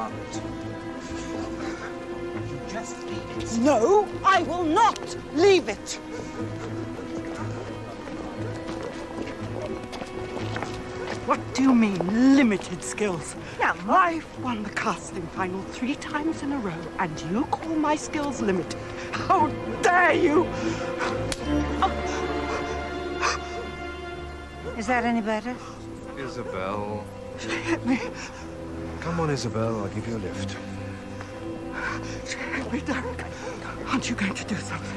Margaret. You just leave it. No, I will not leave it. What do you mean, limited skills? Now, I've won the casting final 3 times in a row, and you call my skills limited. How dare you! Is that any better? Isabel. Let me. Come on, Isabel, I'll give you a lift. Let me, Derek. Aren't you going to do something?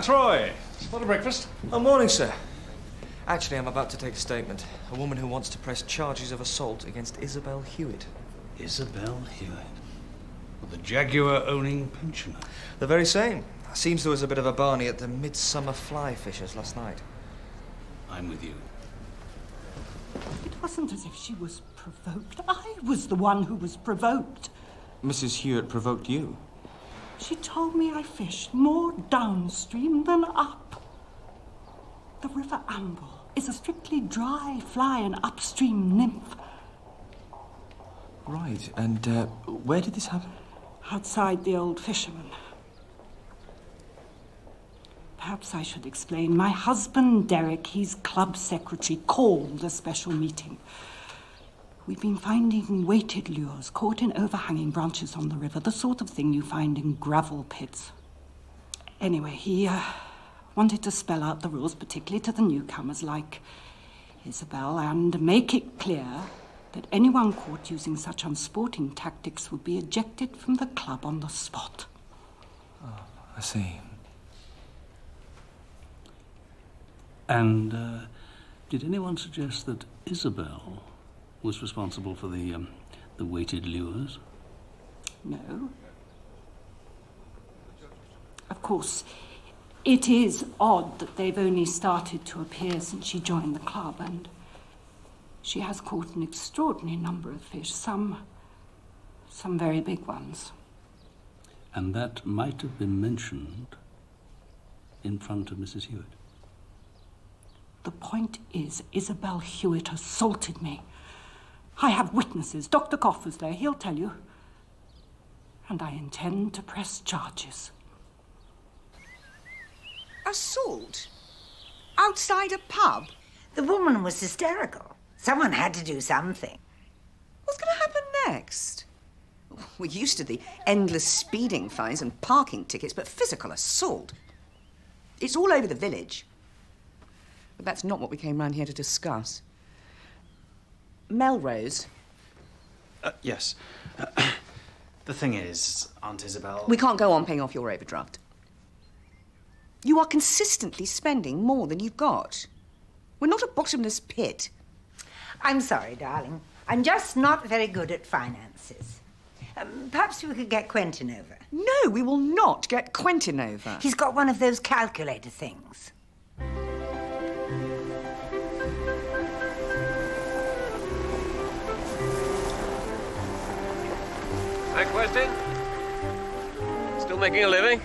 Troy, what a breakfast. Oh, morning, sir. Actually, I'm about to take a statement. A woman who wants to press charges of assault against Isabel Hewitt. Isabel Hewitt? Well, the Jaguar-owning pensioner? The very same. Seems there was a bit of a barney at the Midsummer Fly Fishers last night. I'm with you. It wasn't as if she was provoked. I was the one who was provoked. Mrs. Hewitt provoked you? She told me I fished more downstream than up. The River Amble is a strictly dry fly and upstream nymph. Right, and where did this happen? Outside the Old Fisherman. Perhaps I should explain. My husband, Derek, he's club secretary, called a special meeting. We've been finding weighted lures caught in overhanging branches on the river, the sort of thing you find in gravel pits. Anyway, he wanted to spell out the rules, particularly to the newcomers like Isabel, and make it clear that anyone caught using such unsporting tactics would be ejected from the club on the spot. Oh, I see. And did anyone suggest that Isabel was responsible for the weighted lures? No. Of course, it is odd that they've only started to appear since she joined the club, and she has caught an extraordinary number of fish, some very big ones. And that might have been mentioned in front of Mrs. Hewitt. The point is, Isabel Hewitt assaulted me. I have witnesses. Dr. Gough was there. He'll tell you. And I intend to press charges. Assault? Outside a pub? The woman was hysterical. Someone had to do something. What's going to happen next? We're used to the endless speeding fines and parking tickets, but physical assault? It's all over the village. But that's not what we came round here to discuss. Melrose? Yes. The thing is, Aunt Isabel... We can't go on paying off your overdraft. You are consistently spending more than you've got. We're not a bottomless pit. I'm sorry, darling. I'm just not very good at finances. Perhaps we could get Quentin over. No, we will not get Quentin over. He's got one of those calculator things. Next question? Still making a living?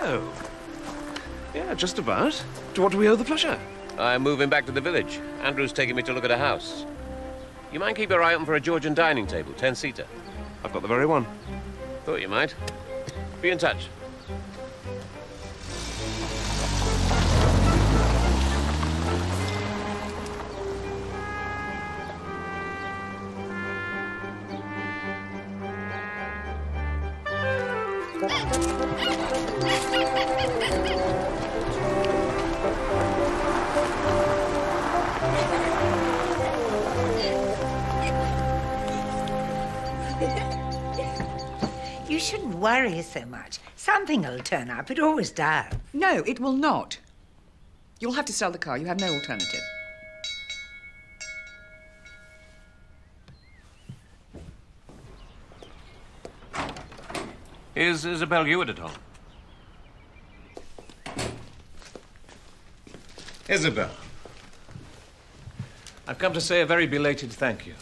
No. Yeah, just about. To what do we owe the pleasure? I'm moving back to the village. Andrew's taking me to look at a house. You mind keep your eye open for a Georgian dining table, 10-seater? I've got the very one. Thought you might. Be in touch. You shouldn't worry so much. Something will turn up. It always does. No, it will not. You'll have to sell the car. You have no alternative. Is Isabel Hewitt at home? Isabel. I've come to say a very belated thank you.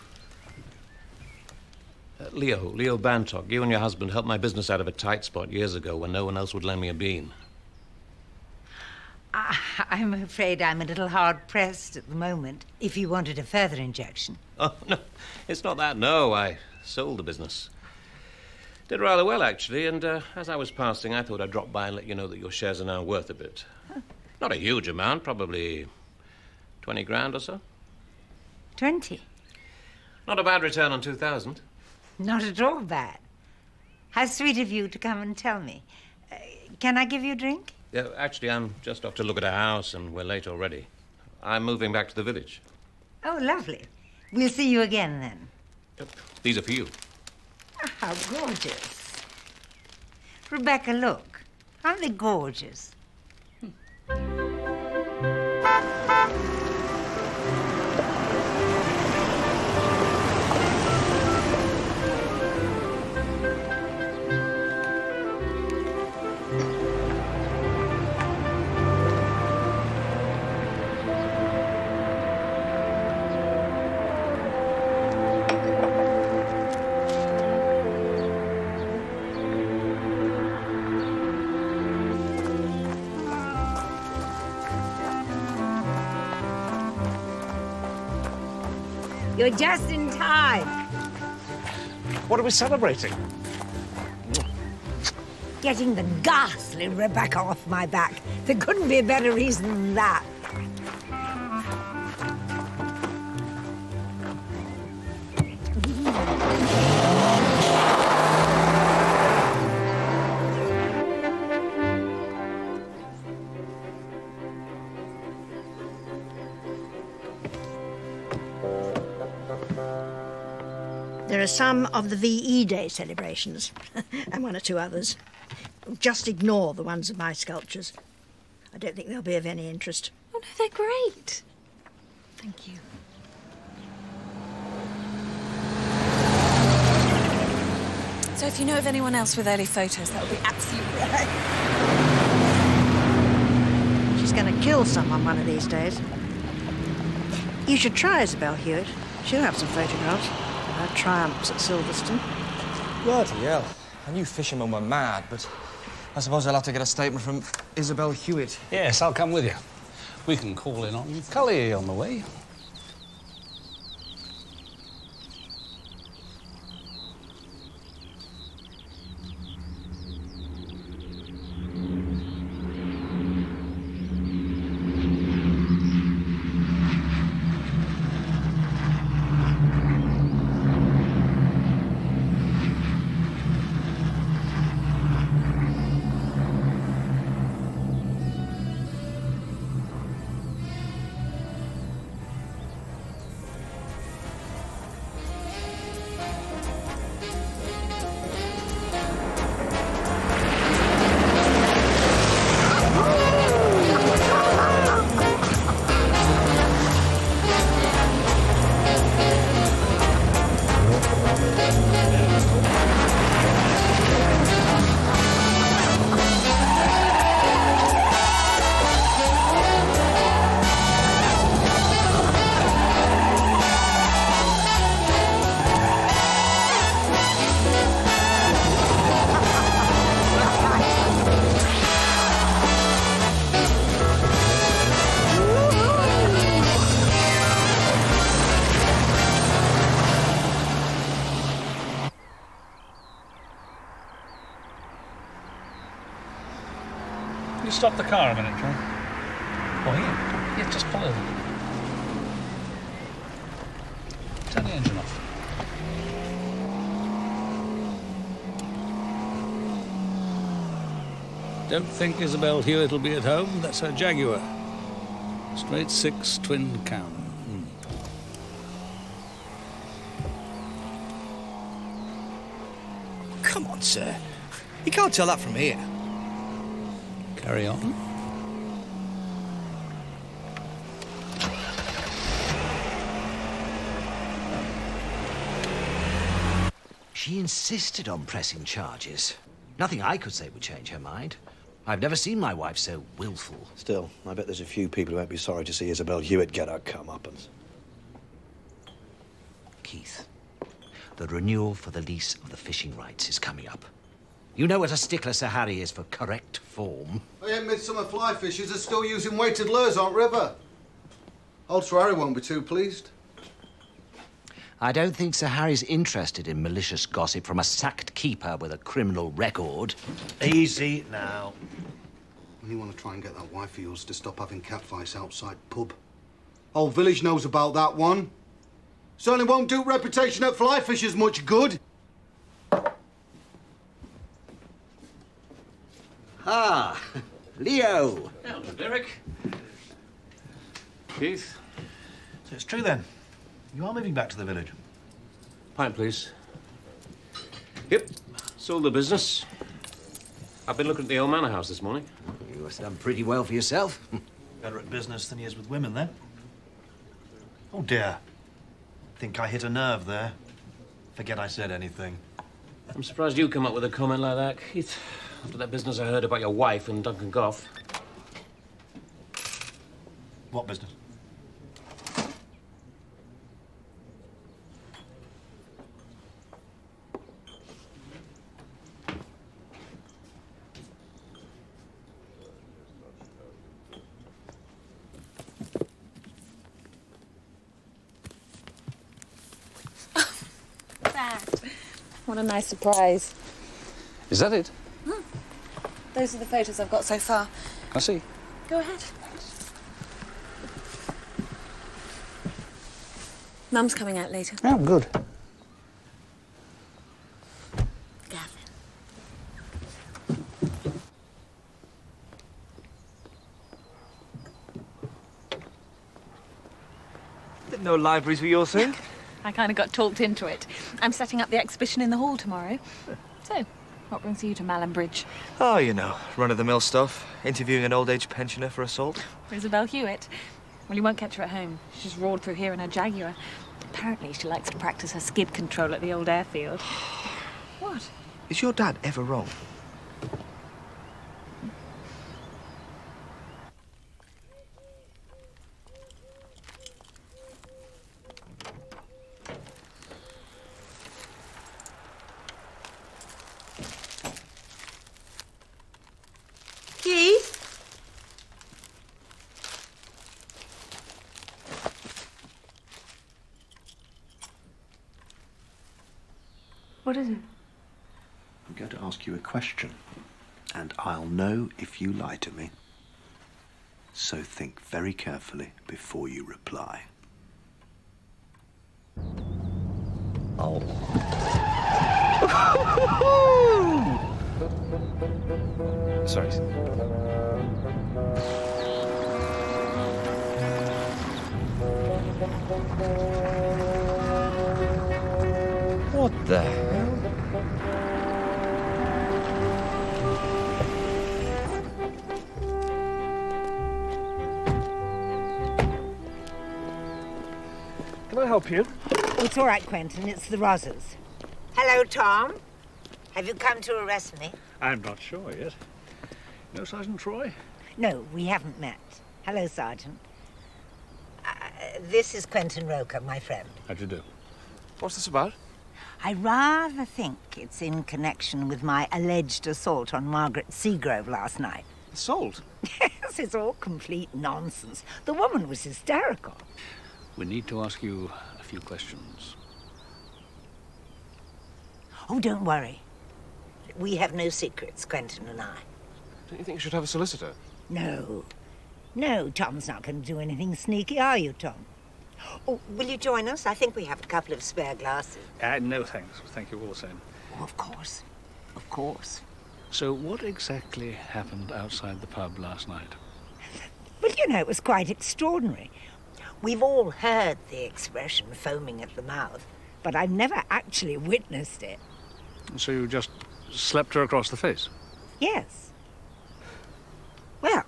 Leo Bantock, you and your husband helped my business out of a tight spot years ago when no one else would lend me a bean. I'm afraid I'm a little hard-pressed at the moment, if you wanted a further injection. Oh, no, it's not that, no. I sold the business. Did rather well, actually, and as I was passing, I thought I'd drop by and let you know that your shares are now worth a bit. Huh. Not a huge amount, probably 20 grand or so. 20? Not a bad return on 2,000. Not at all bad. How sweet of you to come and tell me. Can I give you a drink? Actually, I'm just off to look at a house, and we're late already. I'm moving back to the village. Oh, lovely. We'll see you again, then. Yep. These are for you. Oh, how gorgeous. Rebecca, look. Aren't they gorgeous? You're just in time. What are we celebrating? Getting the ghastly Rebecca off my back. There couldn't be a better reason than that. There are some of the VE Day celebrations, and one or two others. Just ignore the ones of my sculptures. I don't think they'll be of any interest. Oh, no, they're great. Thank you. So if you know of anyone else with early photos, that would be absolutely right. She's going to kill someone one of these days. You should try Isabel Hewitt. She'll have some photographs. Her triumphs at Silverstone. Bloody hell. I knew fishermen were mad, but I suppose I'll have to get a statement from Isabel Hewitt. Yes, I'll come with you. We can call in on Cully on the way. Stop the car a minute, John. Well, here, just pull over. Turn the engine off. Don't think Isabel Hewitt will be at home. That's her Jaguar. Straight six, twin cam. Come on, sir. You can't tell that from here. Carry on. She insisted on pressing charges. Nothing I could say would change her mind. I've never seen my wife so willful. Still, I bet there's a few people who won't be sorry to see Isabel Hewitt get her comeuppance. Keith. The renewal for the lease of the fishing rights is coming up. You know what a stickler Sir Harry is for correct form. Oh, yeah, Midsummer Fly Fishers are still using weighted lures on River. Old Sir Harry won't be too pleased. I don't think Sir Harry's interested in malicious gossip from a sacked keeper with a criminal record. Easy now. You want to try and get that wife of yours to stop having catfights outside pub. Whole village knows about that one. Certainly won't do reputation at Fly Fishers much good. Ah, Leo. Hello, Derek. Keith. So it's true then. You are moving back to the village. Pint, please. Yep, sold the business. I've been looking at the old manor house this morning. You must have done pretty well for yourself. Better at business than he is with women, then. Oh, dear. I think I hit a nerve there. Forget I said anything. I'm surprised you come up with a comment like that, Keith. After that business I heard about your wife and Duncan Gough. What business? What a nice surprise. Is that it? Hmm. Those are the photos I've got so far. I see. Go ahead. Mum's coming out later. Oh, good. Gavin. Didn't know libraries were your thing. I kind of got talked into it. I'm setting up the exhibition in the hall tomorrow. So, what brings you to Malham Bridge? Oh, you know, run-of-the-mill stuff. Interviewing an old-age pensioner for assault. Isabel Hewitt. Well, you won't catch her at home. She's roared through here in her Jaguar. Apparently, she likes to practice her skid control at the old airfield. What? Is your dad ever wrong? What is it? I'm going to ask you a question, and I'll know if you lie to me. So think very carefully before you reply. Oh. Sorry. What the hell? Can I help you? It's all right, Quentin. It's the Rosers. Hello, Tom. Have you come to arrest me? I'm not sure yet. No, Sergeant Troy? No, we haven't met. Hello, Sergeant. This is Quentin Roker, my friend. How do you do? What's this about? I rather think it's in connection with my alleged assault on Margaret Seagrove last night. Assault? Yes, it's all complete nonsense. The woman was hysterical. We need to ask you a few questions. Oh, don't worry. We have no secrets, Quentin and I. Don't you think you should have a solicitor? No. No, Tom's not going to do anything sneaky, are you, Tom? Oh, will you join us? I think we have a couple of spare glasses. No, thanks. Thank you all the same. Oh, of course. Of course. So what exactly happened outside the pub last night? Well, you know, it was quite extraordinary. We've all heard the expression foaming at the mouth, but I've never actually witnessed it. So you just slapped her across the face? Yes. Well,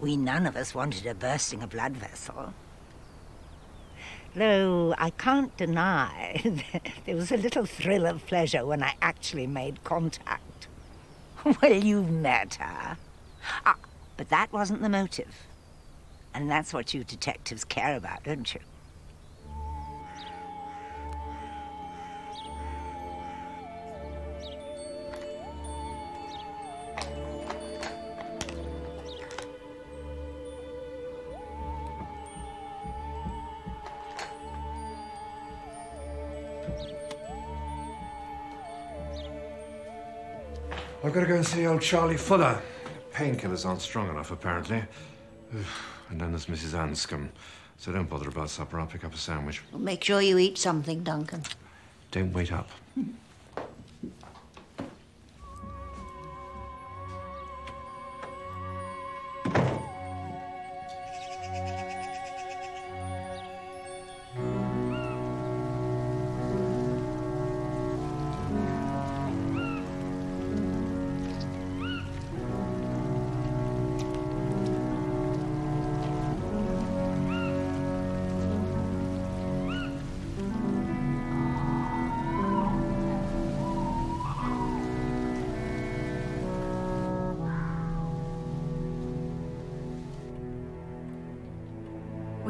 we none of us wanted her bursting a blood vessel. Though I can't deny there was a little thrill of pleasure when I actually made contact. Well, you've met her. Ah, but that wasn't the motive. And that's what you detectives care about, don't you? I've got to go and see old Charlie Fuller. Painkillers aren't strong enough, apparently. And then there's Mrs. Anscombe. So don't bother about supper. I'll pick up a sandwich. Well, make sure you eat something, Duncan. Don't wait up.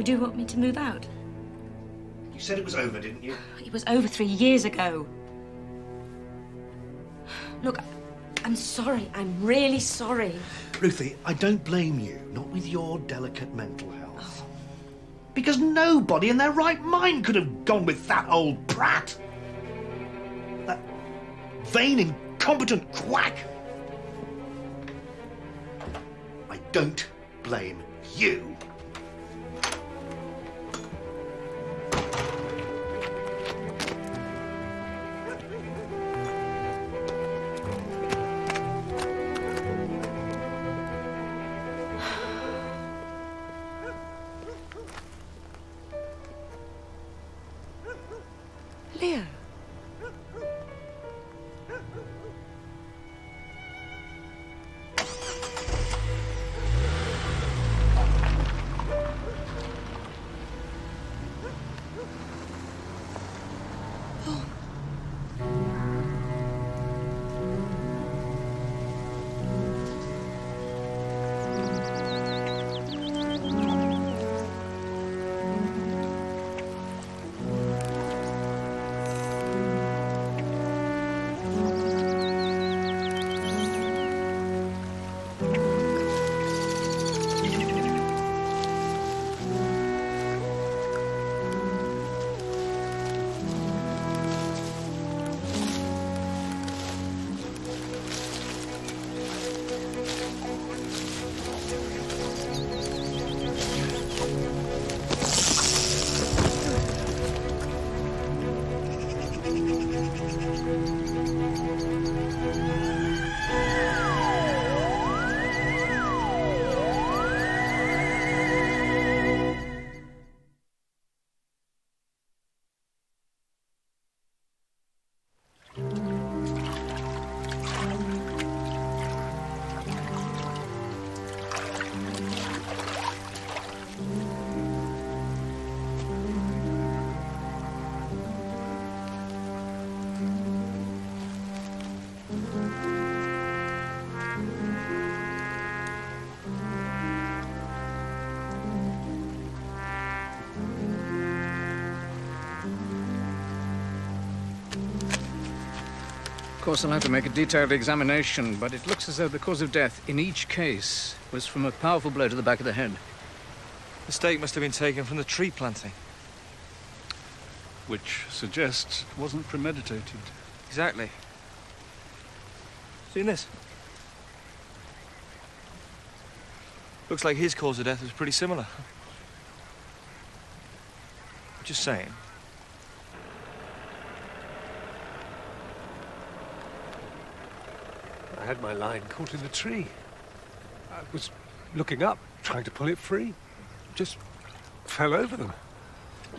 Do you want me to move out? You said it was over, didn't you? It was over 3 years ago. Look, I'm sorry. I'm really sorry. Ruthie, I don't blame you. Not with your delicate mental health. Oh. Because nobody in their right mind could have gone with that old prat. That vain, incompetent quack. I don't blame you. Of course, I'll have to make a detailed examination, but it looks as though the cause of death in each case was from a powerful blow to the back of the head. The stake must have been taken from the tree planting. Which suggests it wasn't premeditated. Exactly. Seen this? Looks like his cause of death was pretty similar. Just saying. I had my line caught in the tree. I was looking up, trying to pull it free. Just fell over them.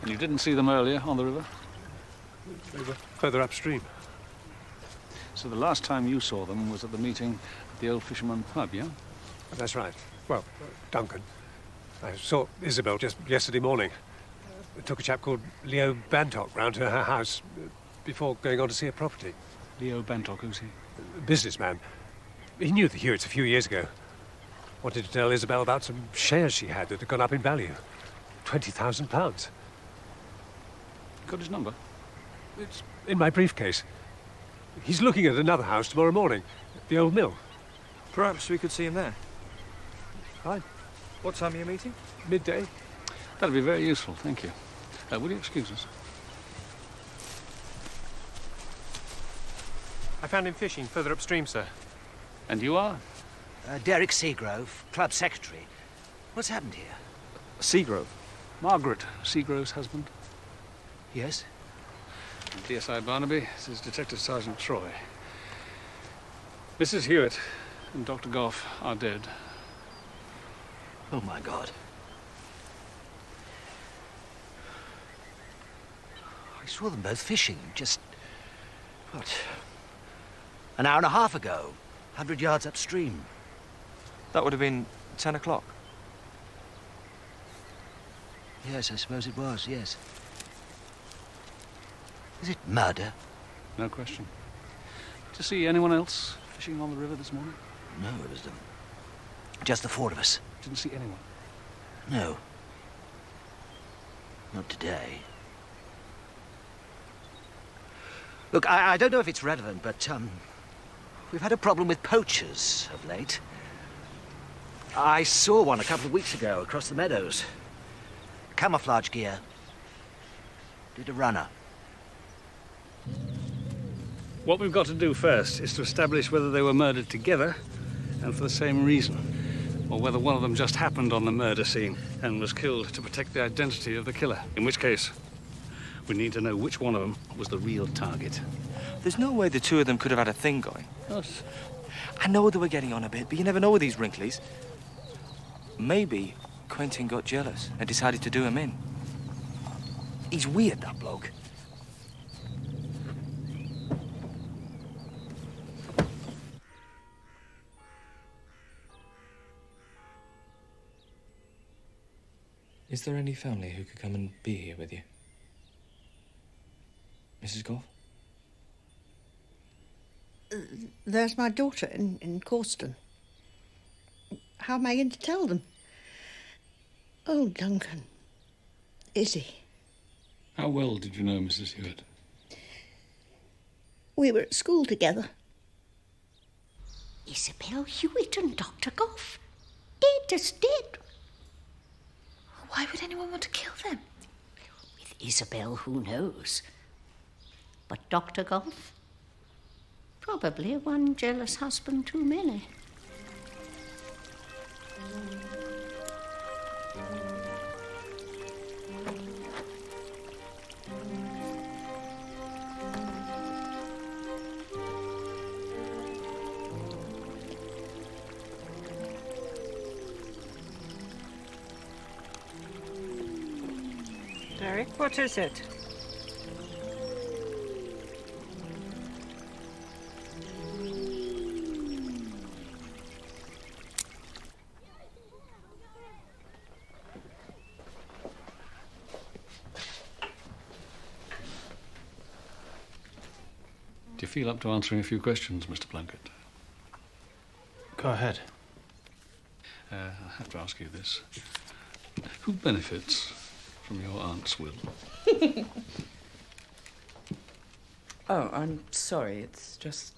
And you didn't see them earlier on the river? They were further upstream. So the last time you saw them was at the meeting at the Old Fisherman pub, yeah? That's right. Well, Duncan. I saw Isabel just yesterday morning. I took a chap called Leo Bantock round to her house before going on to see her property. Leo Bantock, who's he? A businessman. He knew the Hewitts a few years ago. Wanted to tell Isabel about some shares she had that had gone up in value. £20,000. Got his number? It's in my briefcase. He's looking at another house tomorrow morning, at the old mill. Perhaps we could see him there. Fine. What time are you meeting? Midday. That'll be very useful, thank you. Will you excuse us? I found him fishing further upstream, sir. And you are? Derek Seagrove, club secretary. What's happened here? Seagrove? Margaret Seagrove's husband? Yes. And DSI Barnaby, this is Detective Sergeant Troy. Mrs. Hewitt and Dr. Gough are dead. Oh, my God. I saw them both fishing just, what, an hour and a half ago, 100 yards upstream. That would have been 10 o'clock. Yes, I suppose it was, yes. Is it murder? No question. Did you see anyone else fishing on the river this morning? No, it was just the four of us. Didn't see anyone? No. Not today. Look, I don't know if it's relevant, but we've had a problem with poachers of late. I saw one a couple of weeks ago across the meadows. Camouflage gear. Did a runner. What we've got to do first is to establish whether they were murdered together and for the same reason, or whether one of them just happened on the murder scene and was killed to protect the identity of the killer, in which case we need to know which one of them was the real target. There's no way the two of them could have had a thing going. Yes. I know they were getting on a bit, but you never know with these wrinklies. Maybe Quentin got jealous and decided to do him in. He's weird, that bloke. Is there any family who could come and be here with you? Mrs. Gough? There's my daughter in Causton. How am I going to tell them? Oh, Duncan. Izzy. How well did you know Mrs. Hewitt? We were at school together. Isabel Hewitt and Dr. Gough. Dead as dead. Why would anyone want to kill them? With Isabel, who knows? But Dr. Gough? Probably one jealous husband too many. Derek, what is it? Feel up to answering a few questions, Mr. Plunkett. Go ahead. I have to ask you this. Who benefits from your aunt's will? Oh, I'm sorry. It's just...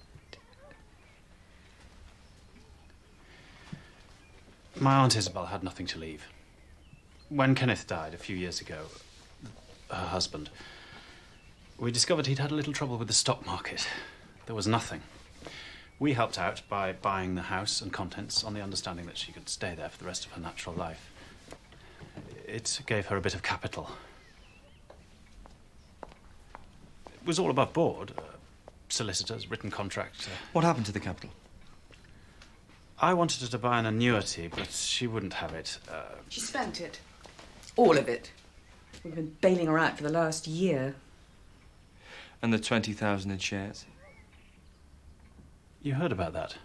My aunt Isabel had nothing to leave. When Kenneth died a few years ago, her husband... We discovered he'd had a little trouble with the stock market. There was nothing. We helped out by buying the house and contents on the understanding that she could stay there for the rest of her natural life. It gave her a bit of capital. It was all above board. Solicitors, written contract. What happened to the capital? I wanted her to buy an annuity, but she wouldn't have it. She spent it. All of it. We've been bailing her out for the last year. And the 20,000 in shares? You heard about that?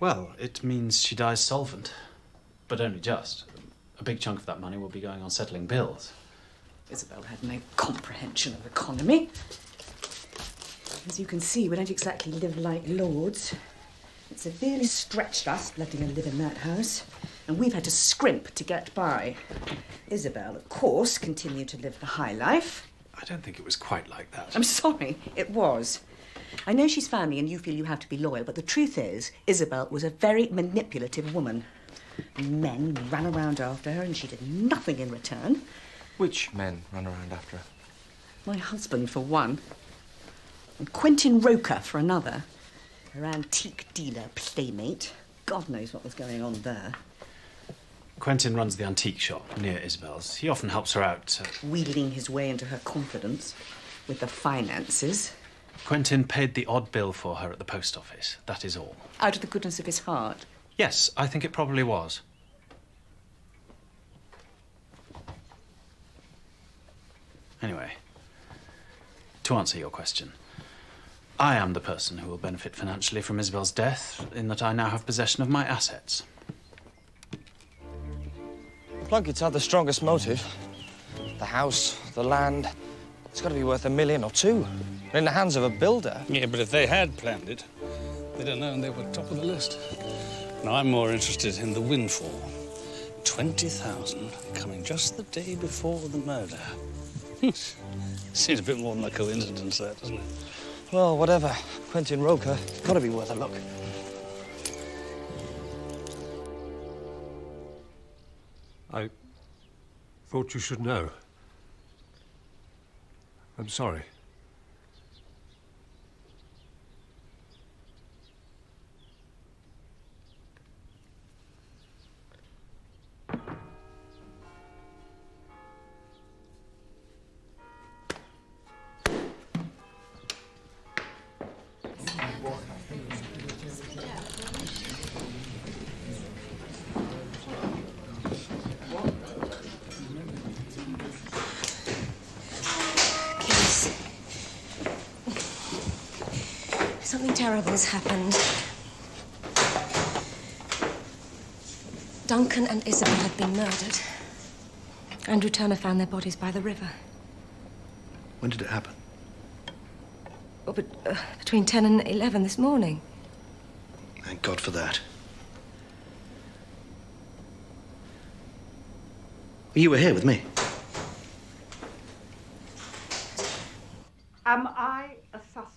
Well, it means she dies solvent, but only just. A big chunk of that money will be going on settling bills. Isabel had no comprehension of economy. As you can see, we don't exactly live like lords. It severely stretched us, letting her live in that house, and we've had to scrimp to get by. Isabel, of course, continued to live the high life. I don't think it was quite like that. I'm sorry, it was. I know she's family and you feel you have to be loyal, but the truth is, Isabel was a very manipulative woman. Men ran around after her and she did nothing in return. Which men ran around after her? My husband, for one, and Quentin Roker, for another. Her antique dealer playmate. God knows what was going on there. Quentin runs the antique shop near Isabel's. He often helps her out. Wheedling his way into her confidence with the finances. Quentin paid the odd bill for her at the post office, that is all. Out of the goodness of his heart? Yes, I think it probably was. Anyway, to answer your question, I am the person who will benefit financially from Isabel's death, in that I now have possession of my assets. Plunkett's had the strongest motive. The house, the land, it's got to be worth £1 million or 2. In the hands of a builder. Yeah, but if they had planned it, they'd have known they were top of the list. Now, I'm more interested in the windfall. 20,000 coming just the day before the murder. Seems a bit more than a coincidence, that, doesn't it? Well, whatever. Quentin Roker, it's got to be worth a look. I thought you should know. I'm sorry. Terrible has happened. Duncan and Isabel had been murdered. Andrew Turner found their bodies by the river. When did it happen? Oh, but, between 10 and 11 this morning. Thank God for that. You were here with me. Am I a suspect?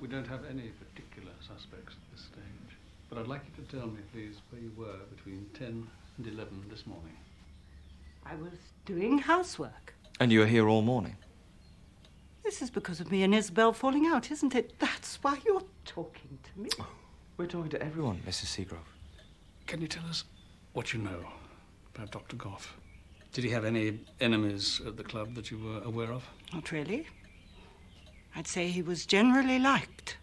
We don't have any particular suspects at this stage, but I'd like you to tell me, please, where you were between 10 and 11 this morning. I was doing housework. And you were here all morning? This is because of me and Isabel falling out, isn't it? That's why you're talking to me. Oh, we're talking to everyone, Mrs. Seagrove. Can you tell us what you know about Dr. Gough? Did he have any enemies at the club that you were aware of? Not really. I'd say he was generally liked.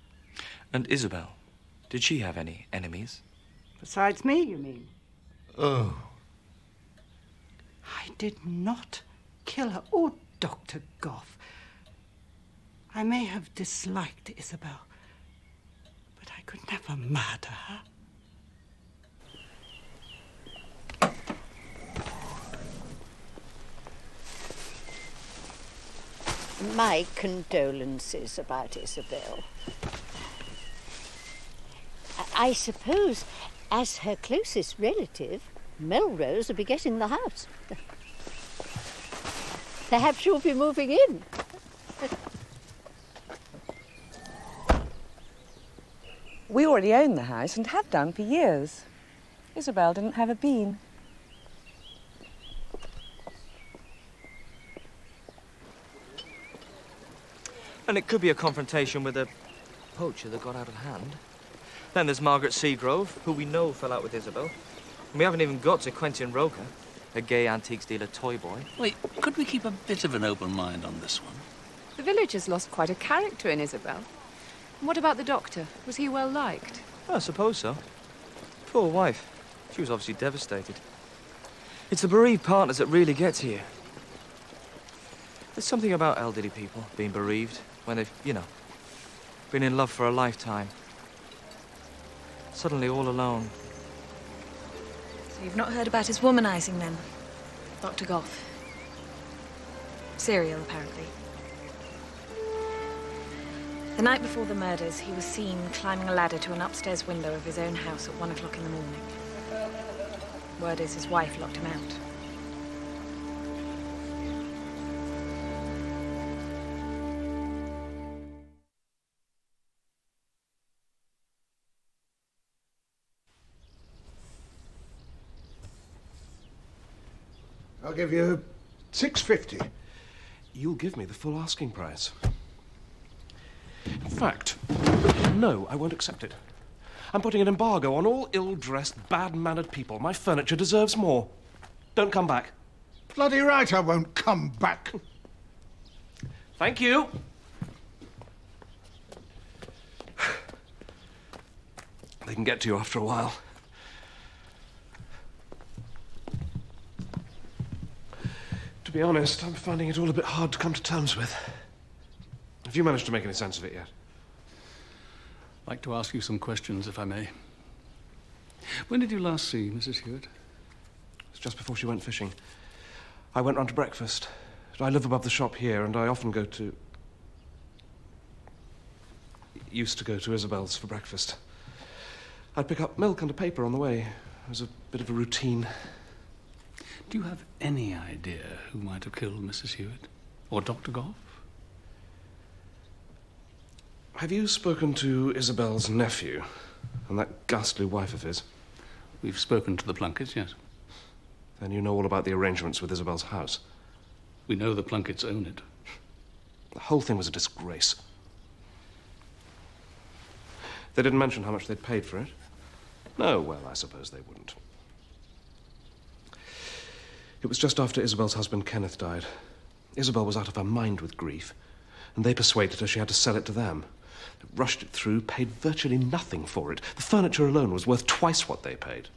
And Isabel, did she have any enemies? Besides me, you mean? Oh. I did not kill her or Dr. Gough. I may have disliked Isabel, but I could never murder her. My condolences about Isabel. I suppose, as her closest relative, Melrose will be getting the house. Perhaps she'll be moving in. We already own the house and have done for years. Isabel didn't have a bean. And it could be a confrontation with a poacher that got out of hand. Then there's Margaret Seagrove, who we know fell out with Isabel. And we haven't even got to Quentin Roker, a gay antiques dealer toy boy. Wait, could we keep a bit of an open mind on this one? The village has lost quite a character in Isabel. And what about the doctor? Was he well liked? I suppose so. Poor wife. She was obviously devastated. It's the bereaved partners that really get to you. There's something about elderly people being bereaved when they've, you know, been in love for a lifetime. Suddenly all alone. So you've not heard about his womanizing then? Dr. Gough. Serial, apparently. The night before the murders, he was seen climbing a ladder to an upstairs window of his own house at 1 o'clock in the morning. Word is his wife locked him out. I'll give you $6.50. You'll give me the full asking price. In fact, no, I won't accept it. I'm putting an embargo on all ill-dressed, bad-mannered people. My furniture deserves more. Don't come back. Bloody right I won't come back. Thank you. They can get to you after a while. To be honest, I'm finding it all a bit hard to come to terms with. Have you managed to make any sense of it yet? I'd like to ask you some questions, if I may. When did you last see Mrs. Hewitt? It was just before she went fishing. I went round to breakfast. I live above the shop here, and I often go to... used to go to Isabel's for breakfast. I'd pick up milk and a paper on the way. It was a bit of a routine. Do you have any idea who might have killed Mrs. Hewitt? Or Dr. Gough? Have you spoken to Isabel's nephew and that ghastly wife of his? We've spoken to the Plunketts, yes. Then you know all about the arrangements with Isabel's house? We know the Plunketts own it. The whole thing was a disgrace. They didn't mention how much they'd paid for it? No, well, I suppose they wouldn't. It was just after Isabel's husband, Kenneth, died. Isabel was out of her mind with grief, and they persuaded her she had to sell it to them. They rushed it through, paid virtually nothing for it. The furniture alone was worth twice what they paid.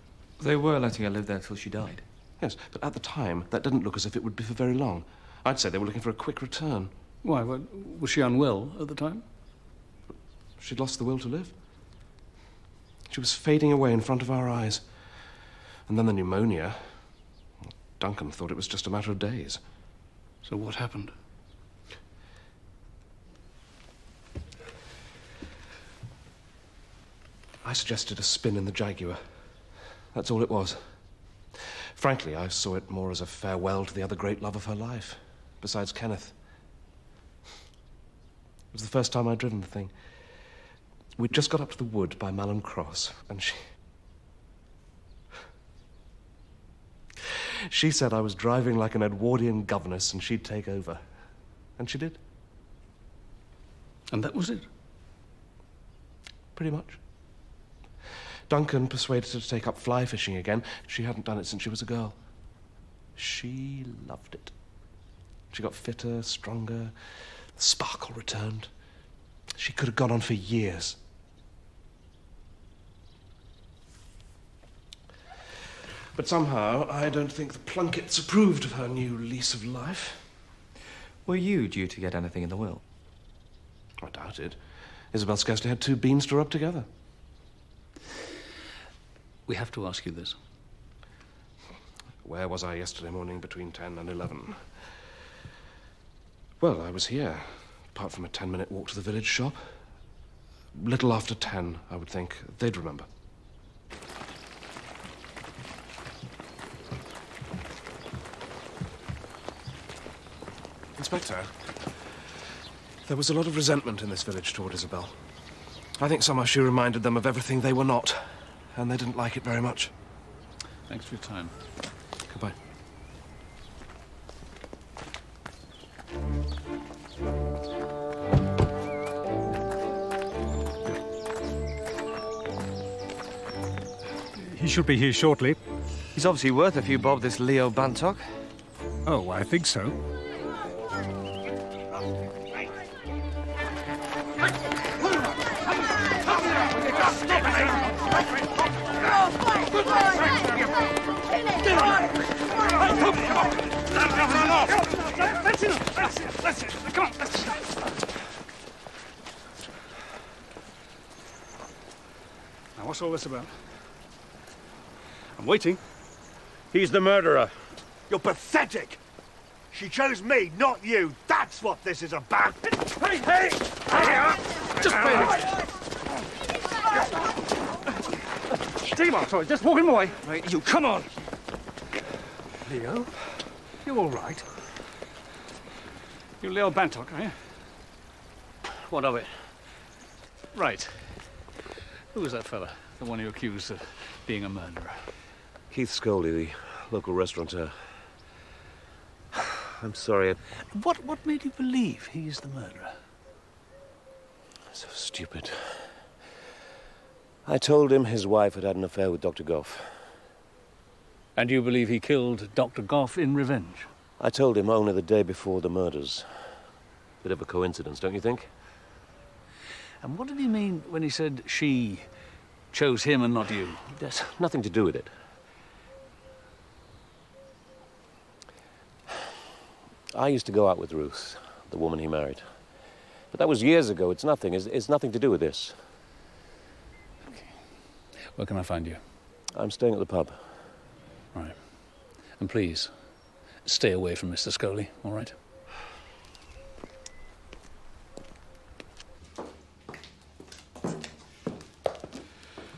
They were letting her live there till she died. Yes, but at the time, that didn't look as if it would be for very long. I'd say they were looking for a quick return. Why? Was she unwell at the time? She'd lost the will to live. She was fading away in front of our eyes. And then the pneumonia. Duncan thought it was just a matter of days. So what happened? I suggested a spin in the Jaguar. That's all it was. Frankly, I saw it more as a farewell to the other great love of her life, besides Kenneth. It was the first time I'd driven the thing. We'd just got up to the wood by Malham Cross, and she... she said I was driving like an Edwardian governess and she'd take over. And she did. And that was it? Pretty much. Duncan persuaded her to take up fly fishing again. She hadn't done it since she was a girl. She loved it. She got fitter, stronger. The sparkle returned. She could have gone on for years. But somehow, I don't think the Plunketts approved of her new lease of life. Were you due to get anything in the will? I doubt it. Isabel scarcely had two beans to rub together. We have to ask you this. Where was I yesterday morning between 10 and 11? Well, I was here, apart from a 10-minute walk to the village shop. Little after 10, I would think. They'd remember. Inspector, there was a lot of resentment in this village toward Isabel. I think somehow she reminded them of everything they were not, and they didn't like it very much. Thanks for your time. Goodbye. should be here shortly. He's obviously worth a few bob, this Leo Bantock. Oh, I think so. Now, what's all this about? I'm waiting. He's the murderer. You're pathetic. She chose me, not you. That's what this is about. Hey, hey! Just take him off, Troy. Just walk him away. Right, you, come on. Leo, you all right? You're Leo Bantock, are you? What of it? Right. Who was that fella? The one you accused of being a murderer? Keith Scully, the local restaurateur. I'm sorry. What made you believe he is the murderer? So stupid. I told him his wife had had an affair with Dr. Gough. And you believe he killed Dr. Gough in revenge? I told him only the day before the murders. Bit of a coincidence, don't you think? And what did he mean when he said she chose him and not you? There's nothing to do with it. I used to go out with Ruth, the woman he married. But that was years ago. It's nothing. It's nothing to do with this. Okay. Where can I find you? I'm staying at the pub. Right. And please, stay away from Mr. Scully, all right?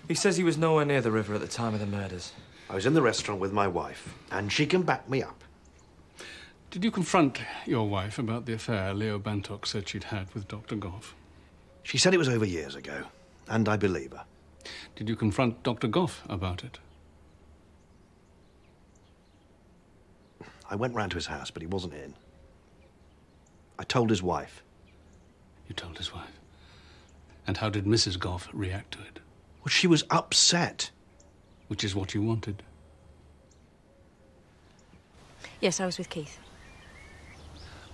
He says he was nowhere near the river at the time of the murders. I was in the restaurant with my wife, and she can back me up. Did you confront your wife about the affair Leo Bantock said she'd had with Dr. Gough? She said it was over years ago, and I believe her. Did you confront Dr. Gough about it? I went round to his house, but he wasn't in. I told his wife. You told his wife? And how did Mrs. Gough react to it? Well, she was upset. Which is what you wanted. Yes, I was with Keith.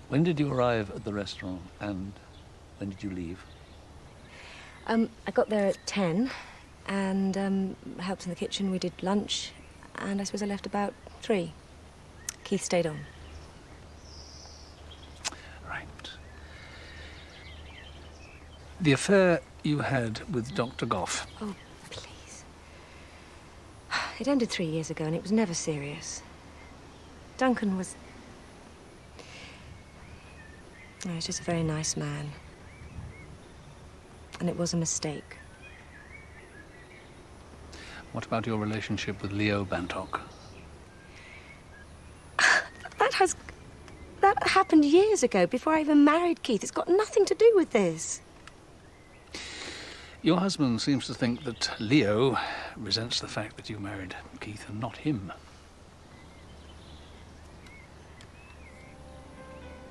When did you arrive at the restaurant and when did you leave? I got there at 10 and helped in the kitchen. We did lunch and I suppose I left about 3. Keith stayed on. Right. The affair you had with Dr. Gough. Oh, please. It ended 3 years ago and it was never serious. Duncan was... Oh, he was just a very nice man. And it was a mistake. What about your relationship with Leo Bantock? That happened years ago, before I even married Keith. It's got nothing to do with this. Your husband seems to think that Leo resents the fact that you married Keith and not him.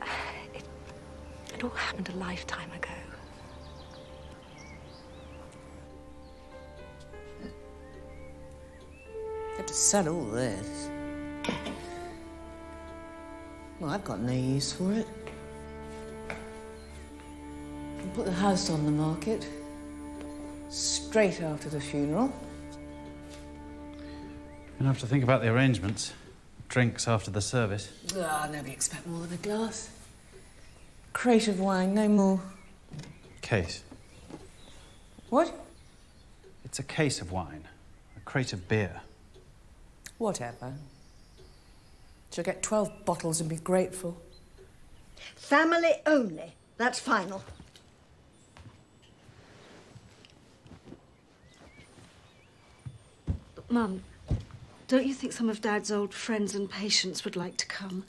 It all happened a lifetime ago. You have to sell all this. Well, I've got no use for it. I put the house on the market straight after the funeral. You'll have to think about the arrangements. Drinks after the service. Ah, oh, nobody expect more than a glass. Crate of wine, no more. Case. What? It's a case of wine. A crate of beer. Whatever. She'll get 12 bottles and be grateful. Family only. That's final. Mum, don't you think some of Dad's old friends and patients would like to come?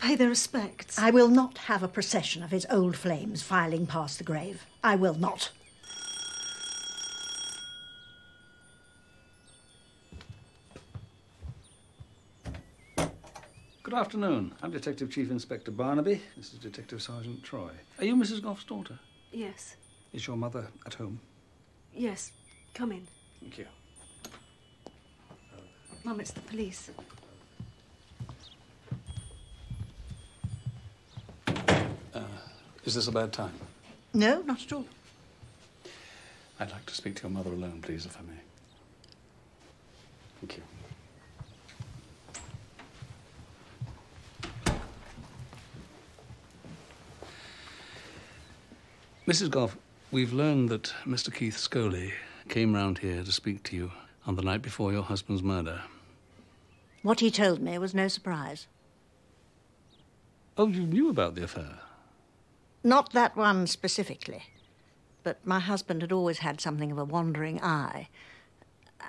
Pay their respects. I will not have a procession of his old flames filing past the grave. I will not. Good afternoon. I'm Detective Chief Inspector Barnaby. This is Detective Sergeant Troy. Are you Mrs. Gough's daughter? Yes. Is your mother at home? Yes. Come in. Thank you. Mum, it's the police. Is this a bad time? No, not at all. I'd like to speak to your mother alone, please, if I may. Thank you. Mrs. Gough, we've learned that Mr. Keith Scully came round here to speak to you on the night before your husband's murder. What he told me was no surprise. Oh, you knew about the affair? Not that one specifically, but my husband had always had something of a wandering eye,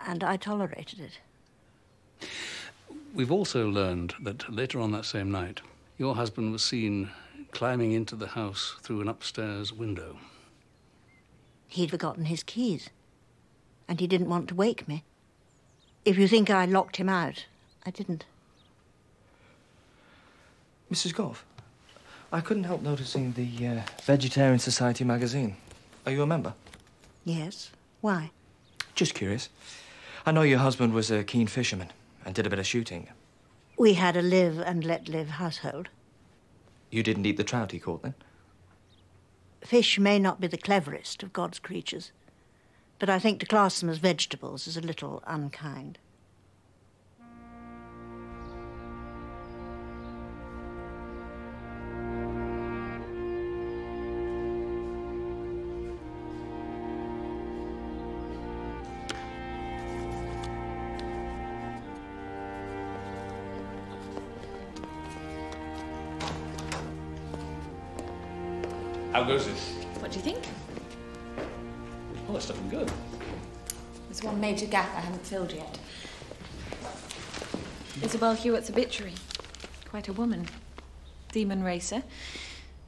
and I tolerated it. We've also learned that later on that same night, your husband was seen climbing into the house through an upstairs window. He'd forgotten his keys, and he didn't want to wake me. If you think I locked him out, I didn't. Mrs. Gough, I couldn't help noticing the Vegetarian Society magazine. Are you a member? Yes. Why? Just curious. I know your husband was a keen fisherman and did a bit of shooting. We had a live and let live household. You didn't eat the trout he caught, then? Fish may not be the cleverest of God's creatures, but I think to class them as vegetables is a little unkind. How goes this? What do you think? Well, it's looking good. There's one major gap I haven't filled yet. Isabel Hewitt's obituary. Quite a woman. Demon racer.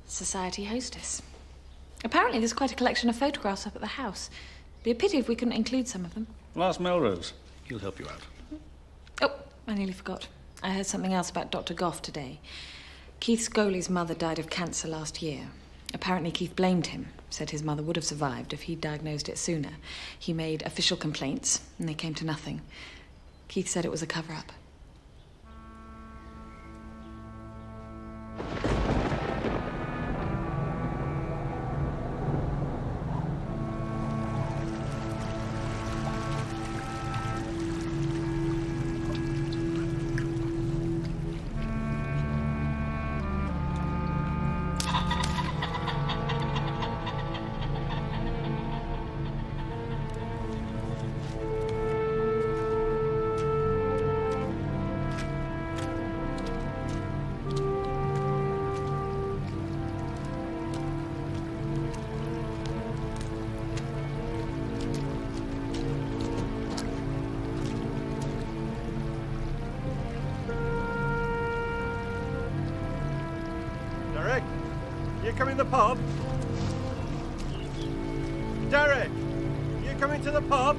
Society hostess. Apparently there's quite a collection of photographs up at the house. It'd be a pity if we couldn't include some of them. Well, ask Melrose. He'll help you out. Oh, I nearly forgot. I heard something else about Dr. Gough today. Keith Scully's mother died of cancer last year. Apparently Keith blamed him, said his mother would have survived if he'd diagnosed it sooner. He made official complaints, and they came to nothing. Keith said it was a cover-up. Pub? Derek, you coming to the pub?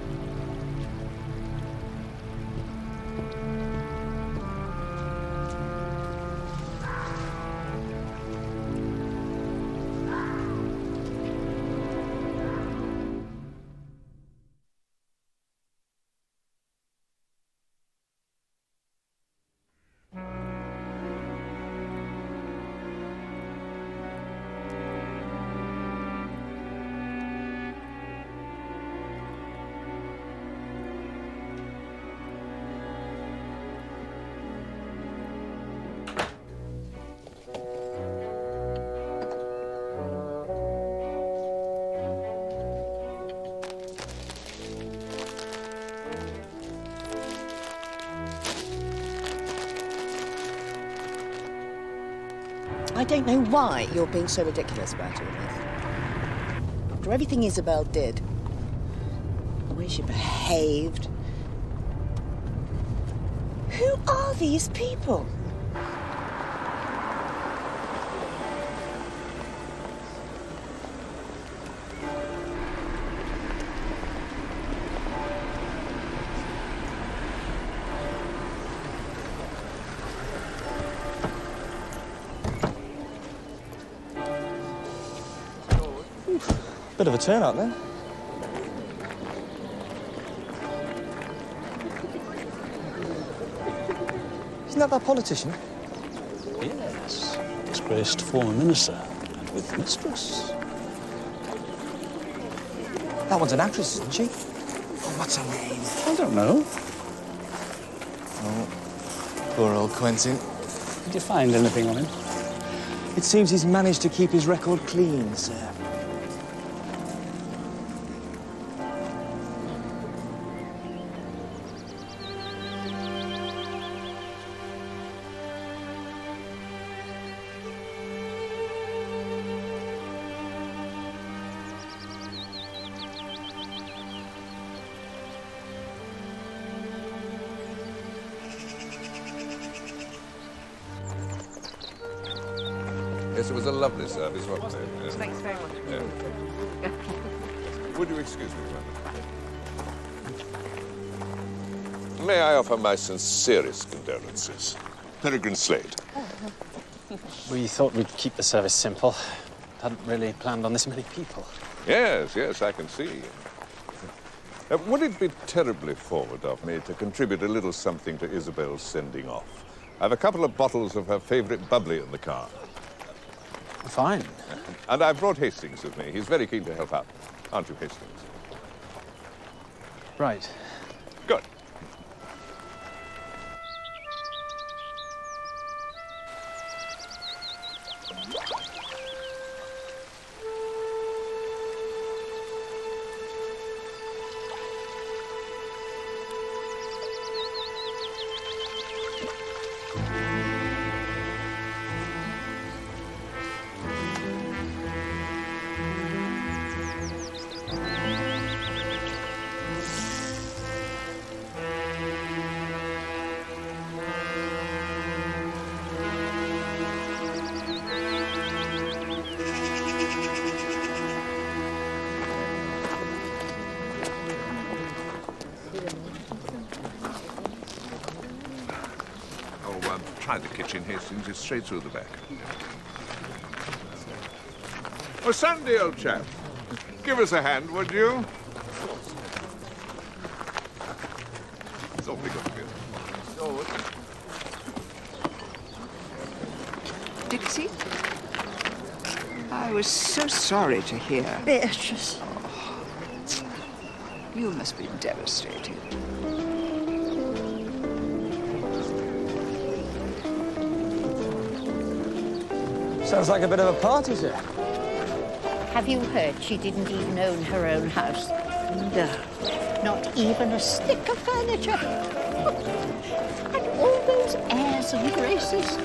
I don't know why you're being so ridiculous about all this. After everything Isabel did, the way she behaved. Who are these people? Bit of a turn-up, then. Isn't that that politician? Yes. Disgraced former minister and with mistress. That one's an actress, isn't she? Oh, what's her name? I don't know. Oh, poor old Quentin. Did you find anything on him? It seems he's managed to keep his record clean, sir. Yes, it was a lovely service, wasn't it? Yeah. Thanks very much. Yeah. Would you excuse me, madam? May I offer my sincerest condolences? Peregrine Slade. We thought we'd keep the service simple. Hadn't really planned on this many people. Yes, yes, I can see. Would it be terribly forward of me to contribute a little something to Isabel's sending off? I've a couple of bottles of her favourite bubbly in the car. Fine. And I've brought Hastings with me. He's very keen to help out. Aren't you, Hastings? Right. Good. Hastings is straight through the back. Oh, Sandy, old chap, give us a hand, would you? It's awfully good of you. Dixie? I was so sorry to hear. Beatrice. Oh. You must be devastated. Sounds like a bit of a party, sir. Have you heard she didn't even own her own house? No, not even a stick of furniture. And all those airs and graces.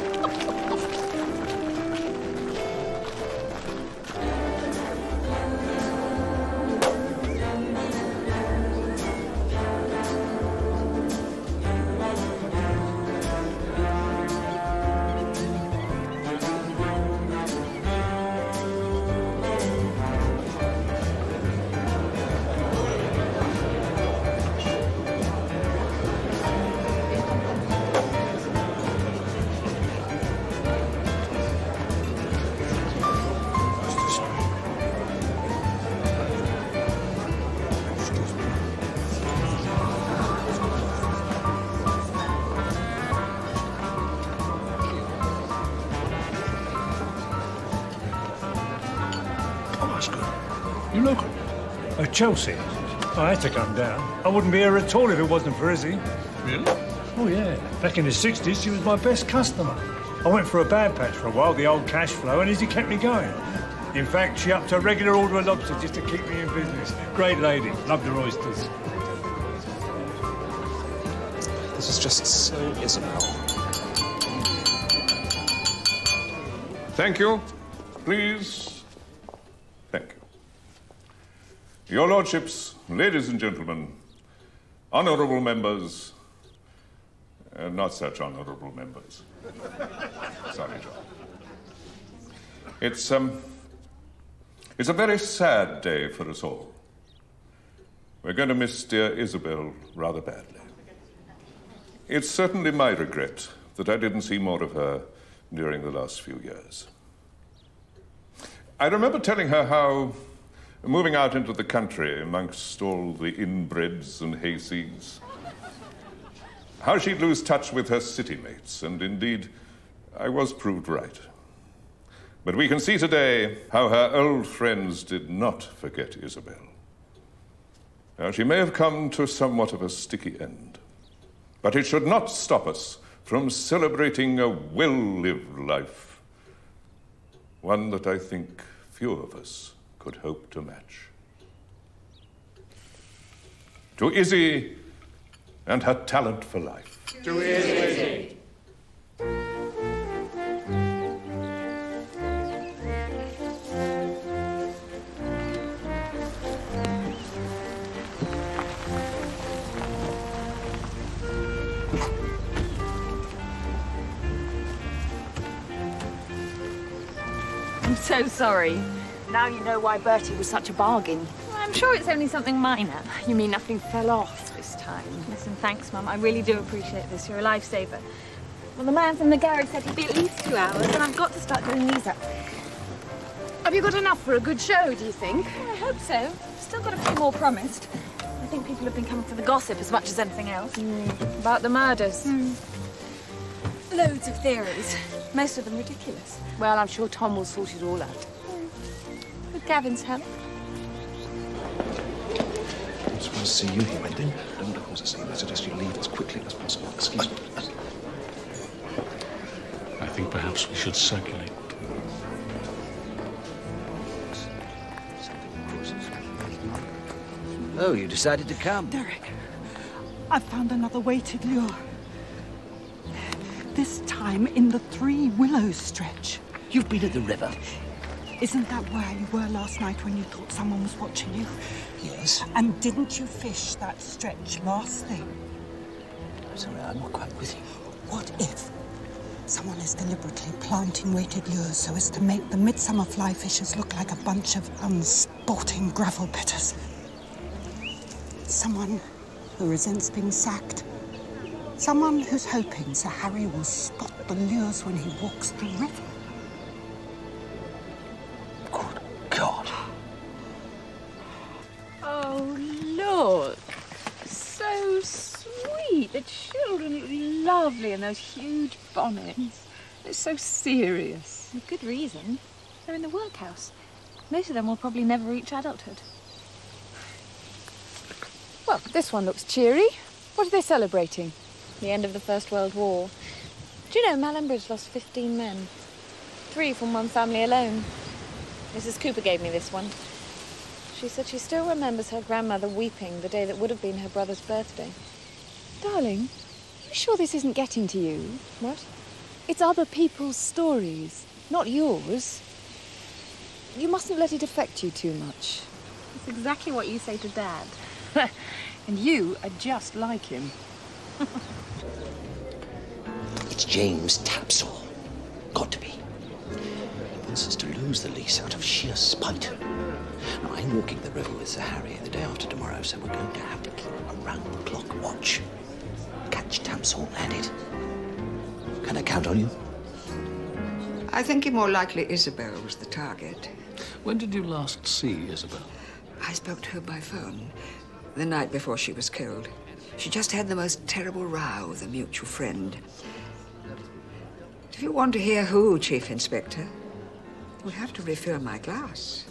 Chelsea. I had to come down. I wouldn't be here at all if it wasn't for Izzy. Really? Oh, yeah. Back in the 60s, she was my best customer. I went for a bad patch for a while, the old cash flow, and Izzy kept me going. In fact, she upped her regular order of lobster just to keep me in business. Great lady. Loved her oysters. This is just so Isabel. Thank you. Please. Your Lordships, ladies and gentlemen, honourable members, not such honourable members. Sorry, John. It's a very sad day for us all. We're going to miss dear Isabel rather badly. It's certainly my regret that I didn't see more of her during the last few years. I remember telling her how moving out into the country amongst all the inbreds and hayseeds, how she'd lose touch with her city mates, and indeed, I was proved right. But we can see today how her old friends did not forget Isabel. Now, she may have come to somewhat of a sticky end, but it should not stop us from celebrating a well-lived life, one that I think few of us could hope to match. To Izzy and her talent for life. To Izzy. I'm so sorry. Now you know why Bertie was such a bargain. Well, I'm sure it's only something minor. You mean nothing fell off this time? Listen, thanks, Mum. I really do appreciate this. You're a lifesaver. Well, the man from the garage said he'd be at least 2 hours, and I've got to start doing these up. Have you got enough for a good show, do you think? Well, I hope so. I've still got a few more promised. I think people have been coming for the gossip as much as anything else. Mm. About the murders. Mm. Loads of theories. Most of them ridiculous. Well, I'm sure Tom will sort it all out. With Gavin's help. I'm surprised to see you here, Wendy. I don't cause a scene. I suggest you leave as quickly as possible. Excuse me. I think perhaps we should circulate. Oh, you decided to come. Derek, I've found another way to lure. This time in the Three Willows stretch. You've been at the river. Isn't that where you were last night when you thought someone was watching you? Yes. And didn't you fish that stretch last thing? I'm sorry, I'm not quite with you. What if someone is deliberately planting weighted lures so as to make the Midsummer Fly Fishers look like a bunch of unsporting gravel pitters? Someone who resents being sacked. Someone who's hoping Sir Harry will spot the lures when he walks the river. Good God. Oh, look. So sweet. The children look lovely in those huge bonnets. They're so serious. For good reason. They're in the workhouse. Most of them will probably never reach adulthood. Well, this one looks cheery. What are they celebrating? The end of the First World War. Do you know, Malham Bridge lost 15 men. 3 from one family alone. Mrs. Cooper gave me this one. She said she still remembers her grandmother weeping the day that would have been her brother's birthday. Darling, are you sure this isn't getting to you? What? It's other people's stories, not yours. You mustn't let it affect you too much. That's exactly what you say to Dad. And you are just like him. It's James Tapsell. Got to be. He wants us to lose the lease out of sheer spite. Now, I'm walking the river with Sir Harry the day after tomorrow, so we're going to have to keep a round-the-clock watch. Catch Tapsell at it. Can I count on you? I think it more likely Isabel was the target. When did you last see Isabel? I spoke to her by phone the night before she was killed. She just had the most terrible row with a mutual friend. If you want to hear who, Chief Inspector, we'll have to refill my glass.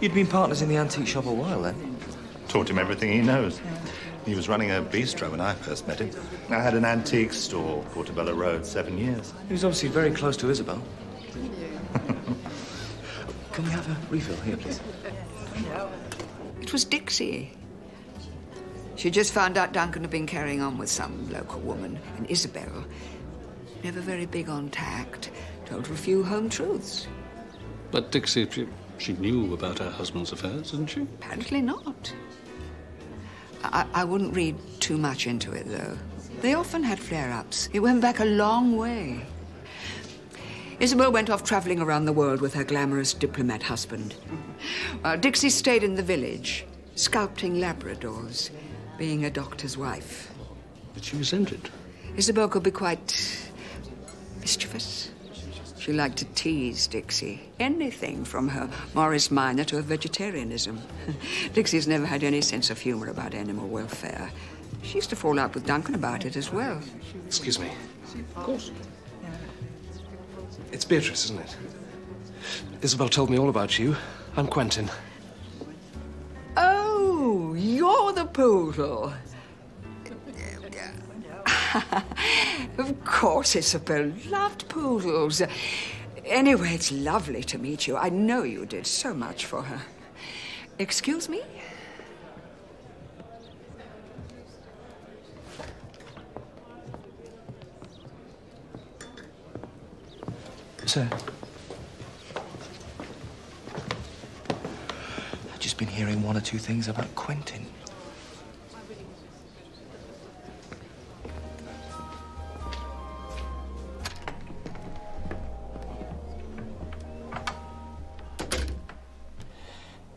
You'd been partners in the antique shop a while, then? Taught him everything he knows. Yeah. He was running a bistro when I first met him. I had an antique store, Portobello Road, 7 years. He was obviously very close to Isabel. Can we have a refill here, please? It was Dixie. She just found out Duncan had been carrying on with some local woman, and Isabel, never very big on tact, told her a few home truths. But Dixie, she knew about her husband's affairs, didn't she? Apparently not. I wouldn't read too much into it, though. They often had flare-ups. It went back a long way. Isabel went off travelling around the world with her glamorous diplomat husband. While Dixie stayed in the village, sculpting Labradors, being a doctor's wife. But she resented. Isabel could be quite mischievous. She liked to tease Dixie. Anything from her Morris Minor to her vegetarianism. Dixie's never had any sense of humour about animal welfare. She used to fall out with Duncan about it as well. Excuse me. Of course. It's Beatrice, isn't it? Isabel told me all about you. I'm Quentin. Oh, you're the poodle. Of course, Isabel loved poodles. Anyway, it's lovely to meet you. I know you did so much for her. Excuse me? Sir. I've just been hearing one or two things about Quentin.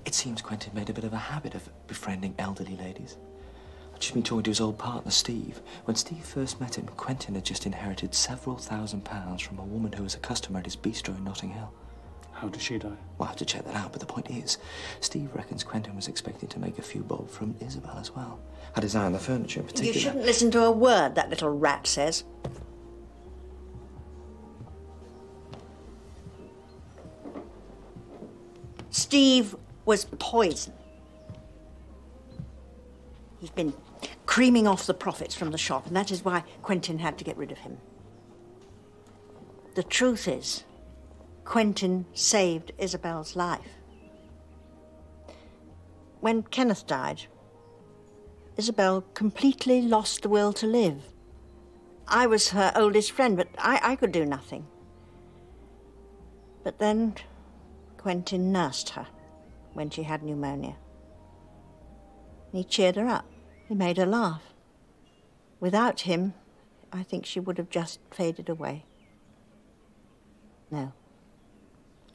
It seems Quentin made a bit of a habit of befriending elderly ladies. I've just been talking to his old partner, Steve. When Steve first met him, Quentin had just inherited several £1000s from a woman who was a customer at his bistro in Notting Hill. How did she die? Well, I have to check that out, but the point is, Steve reckons Quentin was expecting to make a few bob from Isabel as well. Had his eye on the furniture in particular. You shouldn't listen to a word that little rat says. Steve was poisoned. He's been creaming off the profits from the shop, and that is why Quentin had to get rid of him. The truth is, Quentin saved Isabel's life. When Kenneth died, Isabel completely lost the will to live. I was her oldest friend, but I could do nothing. But then Quentin nursed her when she had pneumonia. He cheered her up. He made her laugh. Without him, I think she would have just faded away. No.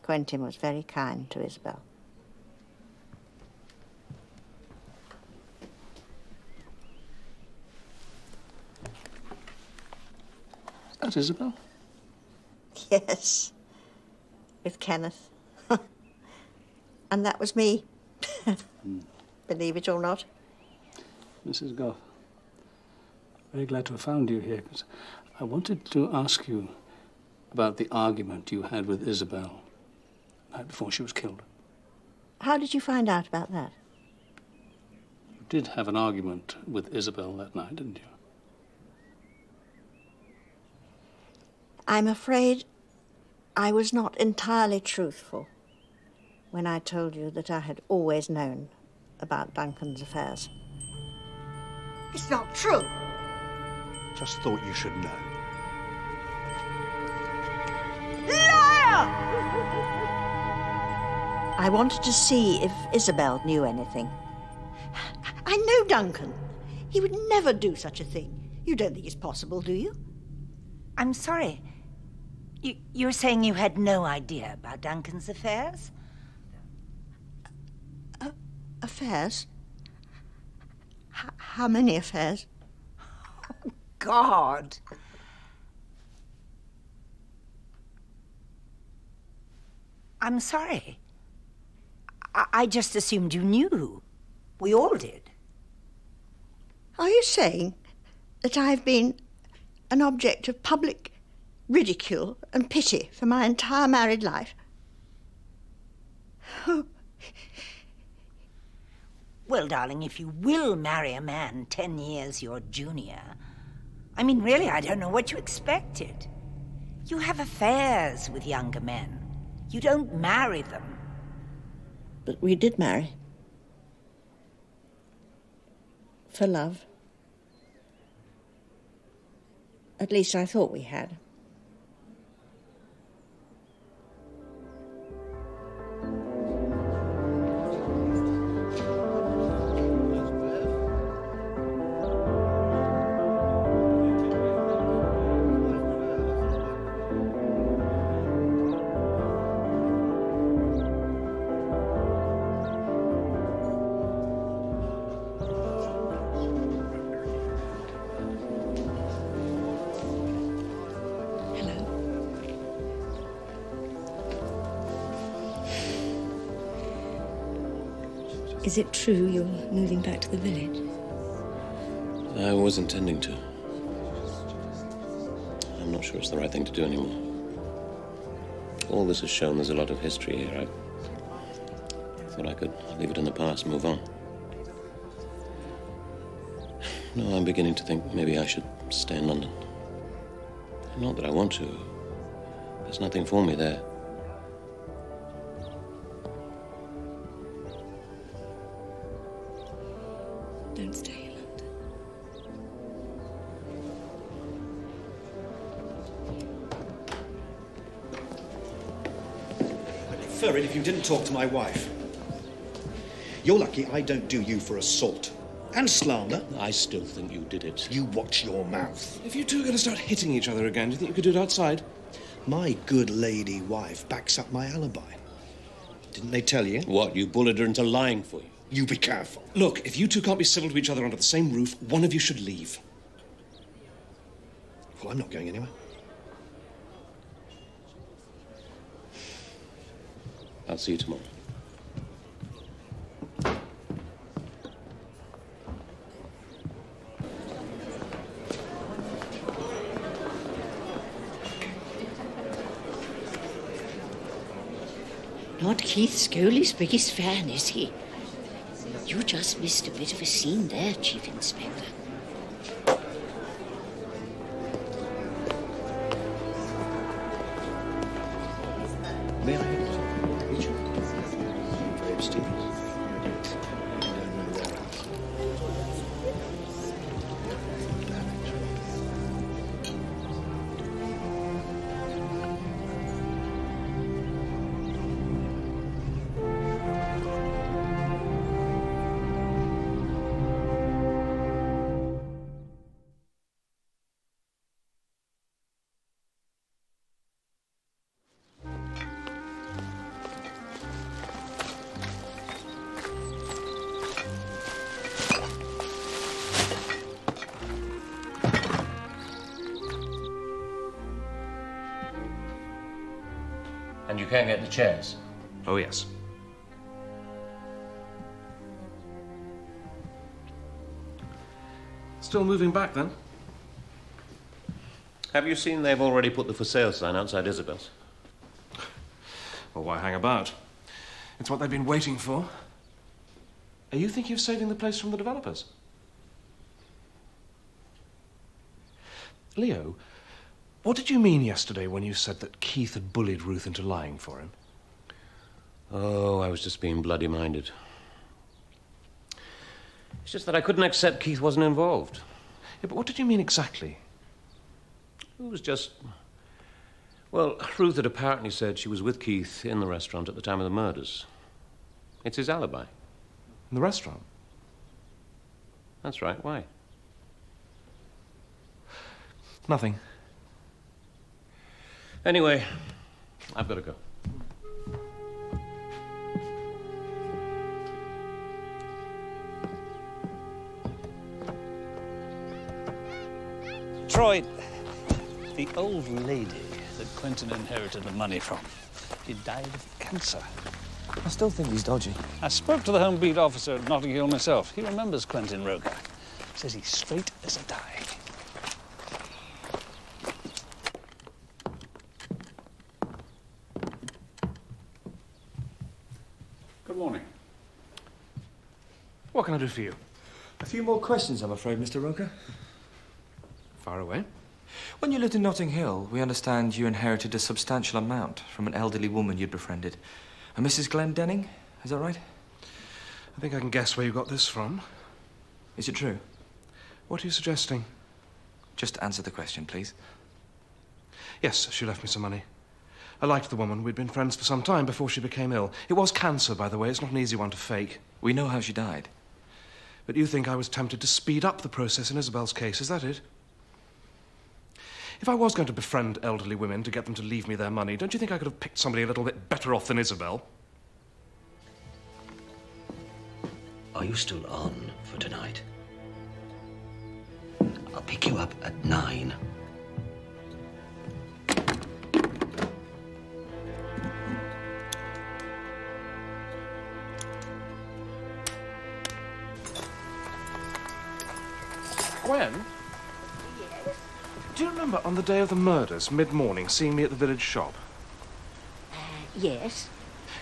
Quentin was very kind to Isabel. Is that Isabel? Yes. With Kenneth. And that was me. Believe it or not. Mrs. Gough, very glad to have found you here, because I wanted to ask you about the argument you had with Isabel the night before she was killed. How did you find out about that? You did have an argument with Isabel that night, didn't you? I'm afraid I was not entirely truthful when I told you that I had always known about Duncan's affairs. It's not true. Just thought you should know. Liar! I wanted to see if Isabel knew anything. I know Duncan. He would never do such a thing. You don't think it's possible, do you? I'm sorry. You're saying you had no idea about Duncan's affairs? Affairs? How many affairs? Oh, God! I'm sorry. I just assumed you knew. We all did. Are you saying that I've been an object of public ridicule and pity for my entire married life? Oh. Well, darling, if you will marry a man 10 years your junior, I mean, really, I don't know what you expected. You have affairs with younger men. You don't marry them. But we did marry. For love. At least I thought we had. Is it true you're moving back to the village? I was intending to. I'm not sure it's the right thing to do anymore. All this has shown there's a lot of history here. I thought I could leave it in the past and move on. No, I'm beginning to think maybe I should stay in London. Not that I want to. There's nothing for me there. Don't stay in London. I'd prefer it if you didn't talk to my wife. You're lucky I don't do you for assault. And slander. I still think you did it. You watch your mouth. If you two are going to start hitting each other again, do you think you could do it outside? My good lady wife backs up my alibi. Didn't they tell you? What, you bullied her into lying for you? You be careful. Look, if you two can't be civil to each other under the same roof, one of you should leave. Well, I'm not going anywhere. I'll see you tomorrow. Not Keith Scully's biggest fan, is he? You just missed a bit of a scene there, Chief Inspector. May I have something to reach you? Babe, Steve. You can get the chairs. Oh, yes. Still moving back, then? Have you seen they've already put the for sale sign outside Isabel's? Well, why hang about? It's what they've been waiting for. Are you thinking of saving the place from the developers? Leo, what did you mean yesterday when you said that Keith had bullied Ruth into lying for him? Oh, I was just being bloody-minded. It's just that I couldn't accept Keith wasn't involved. Yeah, but what did you mean exactly? It was just... Well, Ruth had apparently said she was with Keith in the restaurant at the time of the murders. It's his alibi. In the restaurant? That's right. Why? Nothing. Anyway, I've got to go. Troy, the old lady that Quentin inherited the money from, she died of cancer. I still think he's dodgy. I spoke to the Home Beat officer at Notting Hill myself. He remembers Quentin Roker. Says he's straight as a die. What can I do for you? A few more questions, I'm afraid, Mr. Roker. Fire away. When you lived in Notting Hill, we understand you inherited a substantial amount from an elderly woman you'd befriended. A Mrs. Glendenning, is that right? I think I can guess where you got this from. Is it true? What are you suggesting? Just answer the question, please. Yes, she left me some money. I liked the woman. We'd been friends for some time before she became ill. It was cancer, by the way. It's not an easy one to fake. We know how she died. But you think I was tempted to speed up the process in Isabel's case, is that it? If I was going to befriend elderly women to get them to leave me their money, don't you think I could have picked somebody a little bit better off than Isabel? Are you still on for tonight? I'll pick you up at 9. Gwen? Yes? Do you remember on the day of the murders, mid-morning, seeing me at the village shop? Yes.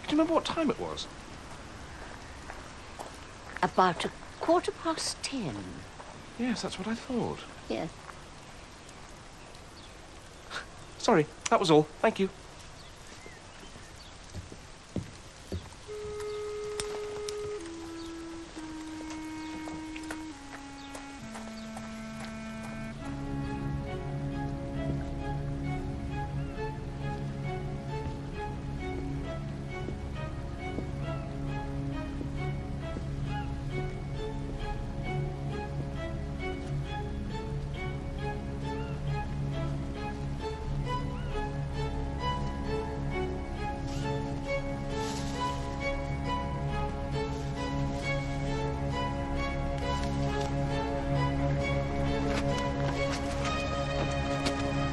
Do you remember what time it was? About a 10:15. Yes, that's what I thought. Yes. Sorry, that was all. Thank you.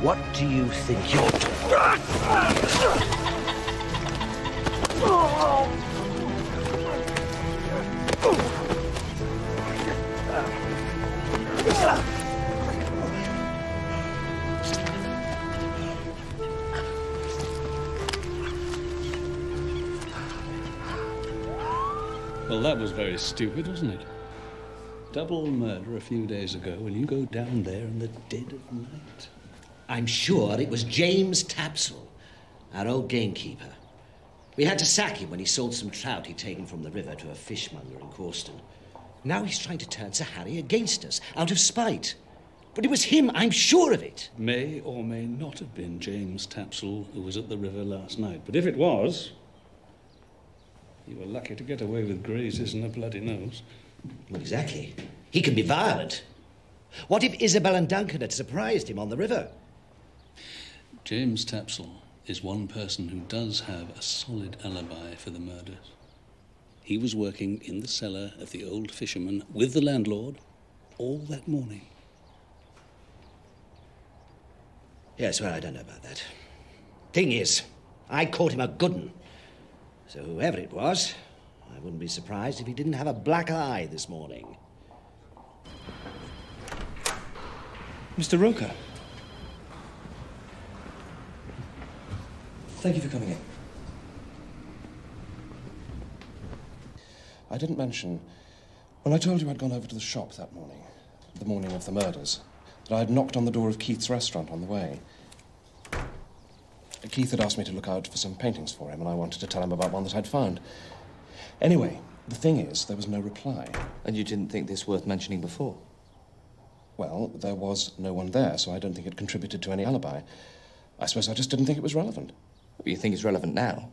What do you think you're Well, that was very stupid, wasn't it? Double murder a few days ago, and you go down there in the dead of night. I'm sure it was James Tapsell, our old gamekeeper. We had to sack him when he sold some trout he'd taken from the river to a fishmonger in Causton. Now he's trying to turn Sir Harry against us, out of spite. But it was him, I'm sure of it. May or may not have been James Tapsell who was at the river last night. But if it was, you were lucky to get away with grazes and a bloody nose. Well, exactly. He can be violent. What if Isabel and Duncan had surprised him on the river? James Tapsell is one person who does have a solid alibi for the murders. He was working in the cellar of the Old Fisherman with the landlord all that morning. Yes, well, I don't know about that. Thing is, I caught him a good one. So whoever it was, I wouldn't be surprised if he didn't have a black eye this morning. Mr. Roker. Thank you for coming in. I didn't mention, when I told you I'd gone over to the shop that morning, the morning of the murders, that I had knocked on the door of Keith's restaurant on the way. Keith had asked me to look out for some paintings for him, and I wanted to tell him about one that I'd found. Anyway, the thing is, there was no reply. And you didn't think this worth mentioning before? Well, there was no one there, so I don't think it contributed to any alibi. I suppose I just didn't think it was relevant. You think it's relevant now?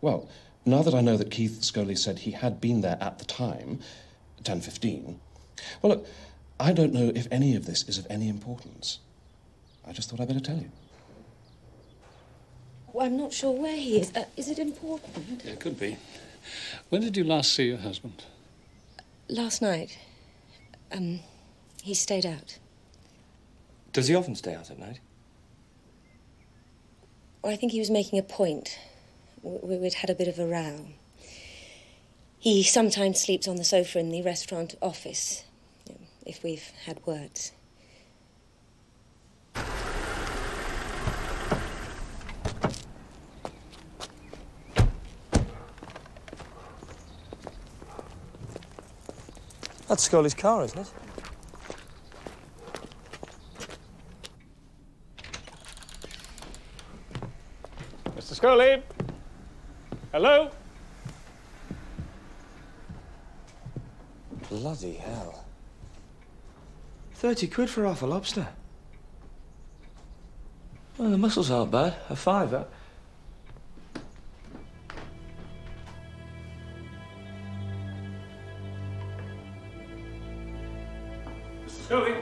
Well, now that I know that Keith Scully said he had been there at the time, 10:15, well, look, I don't know if any of this is of any importance. I just thought I'd better tell you. Well, I'm not sure where he is. Is it important? Yeah, it could be. When did you last see your husband? Last night. He stayed out. Does he often stay out at night? I think he was making a point. We'd had a bit of a row. He sometimes sleeps on the sofa in the restaurant office, if we've had words. That's Scully's car, isn't it? Mr. Scully? Hello? Bloody hell. 30 quid for half a lobster. Well, the mussels aren't bad. A fiver. Mr. Scully?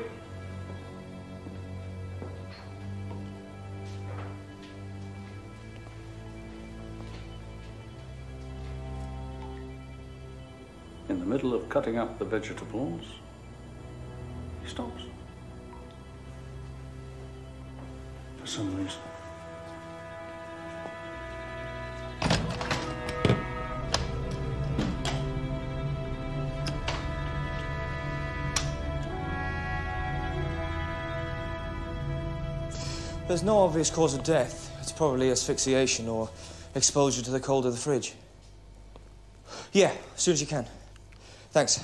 Middle of cutting up the vegetables, he stops. For some reason. There's no obvious cause of death. It's probably asphyxiation or exposure to the cold of the fridge. Yeah, as soon as you can. Thanks.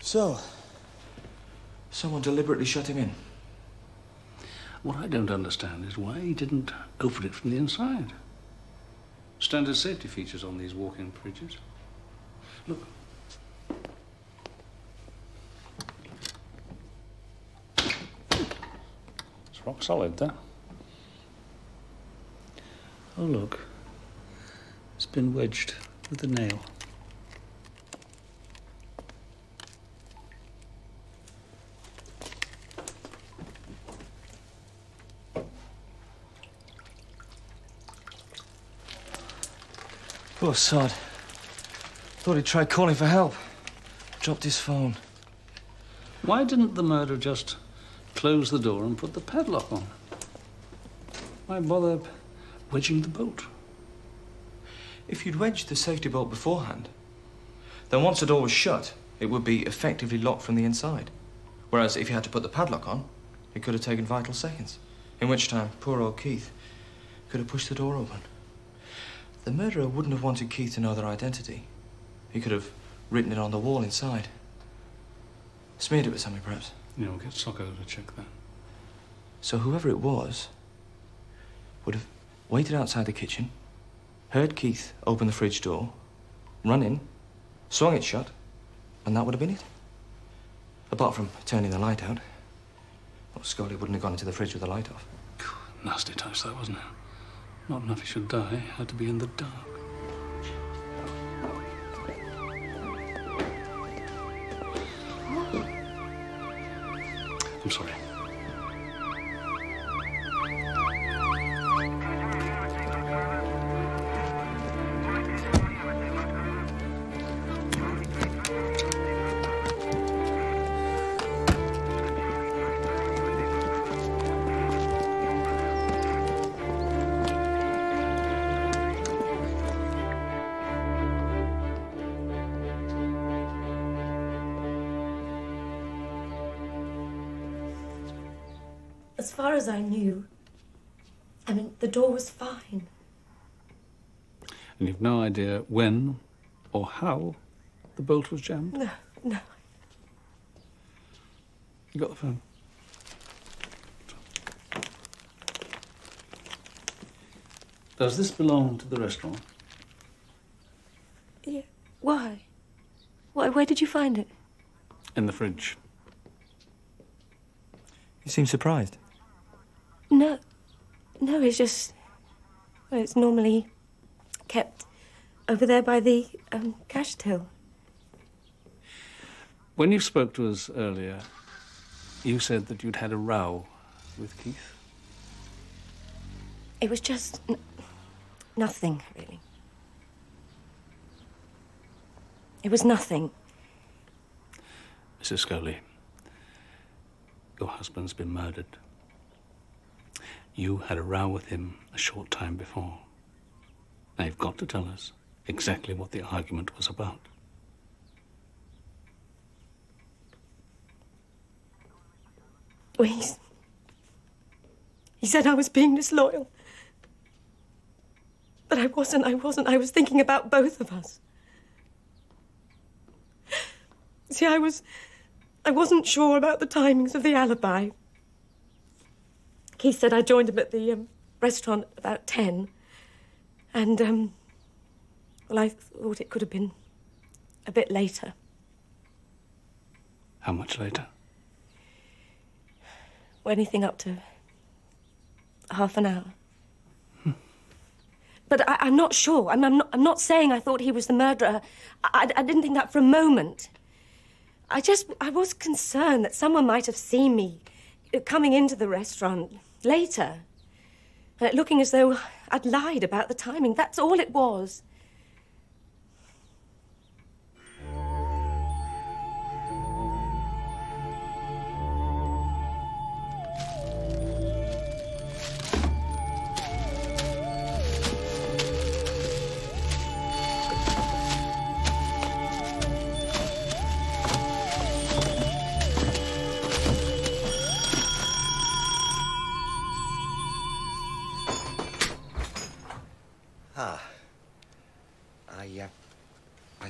So, someone deliberately shut him in. What I don't understand is why he didn't open it from the inside. Standard safety features on these walk-in fridges. Look. It's rock solid, that. Oh, look. It's been wedged with a nail. Poor sod. Thought he'd tried calling for help. Dropped his phone. Why didn't the murderer just close the door and put the padlock on? Why bother wedging the bolt? If you'd wedged the safety bolt beforehand, then once the door was shut, it would be effectively locked from the inside. Whereas if you had to put the padlock on, it could have taken vital seconds. In which time, poor old Keith could have pushed the door open. The murderer wouldn't have wanted Keith to know their identity. He could have written it on the wall inside. Smeared it with something, perhaps. Yeah, we'll get Socko to check that. So whoever it was would have waited outside the kitchen, heard Keith open the fridge door, run in, swung it shut, and that would have been it. Apart from turning the light out. Well, Scully wouldn't have gone into the fridge with the light off. Nasty touch, though, wasn't it? Not enough he should die, had to be in the dark. I'm sorry. As far as I knew, I mean, the door was fine. And you've no idea when or how the bolt was jammed? No, no. You got the phone? Does this belong to the restaurant? Yeah. Why? Why? Where did you find it? In the fridge. You seem surprised. No, no, it's just, well, it's normally kept over there by the cash till. When you spoke to us earlier, you said that you'd had a row with Keith. It was just nothing, really. It was nothing. Mrs. Scully, your husband's been murdered. You had a row with him a short time before. Now you've got to tell us exactly what the argument was about. Well, he said I was being disloyal. But I wasn't. I was thinking about both of us. See, I wasn't sure about the timings of the alibi. He said I joined him at the restaurant about 10, and, well, I thought it could have been a bit later. How much later? Well, anything up to half an hour. Hmm. But I'm not sure. I'm not saying I thought he was the murderer. I didn't think that for a moment. I was concerned that someone might have seen me coming into the restaurant later, and looking as though I'd lied about the timing. That's all it was.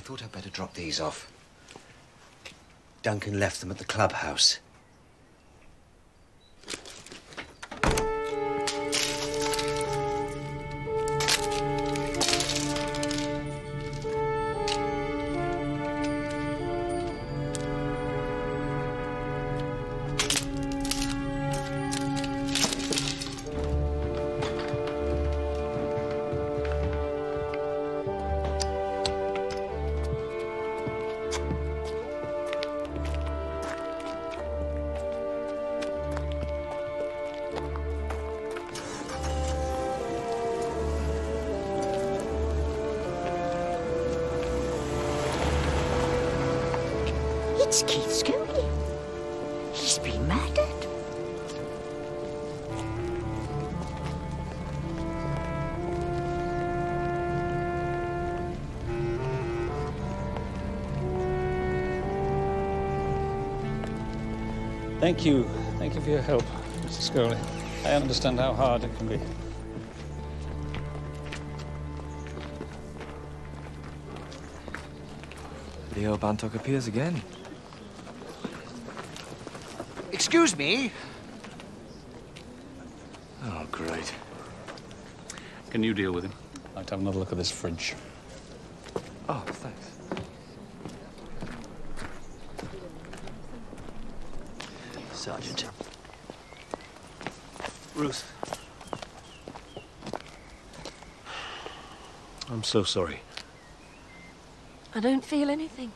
thought I'd better drop these off. Duncan left them at the clubhouse. It's Keith Scully. He's been murdered. Thank you. Thank you for your help, Mr. Scully. I understand how hard it can be. Leo Bantock appears again. Excuse me. Oh, great. Can you deal with him? I'd like to have another look at this fridge. Oh, thanks. Sergeant. Ruth. I'm so sorry. I don't feel anything.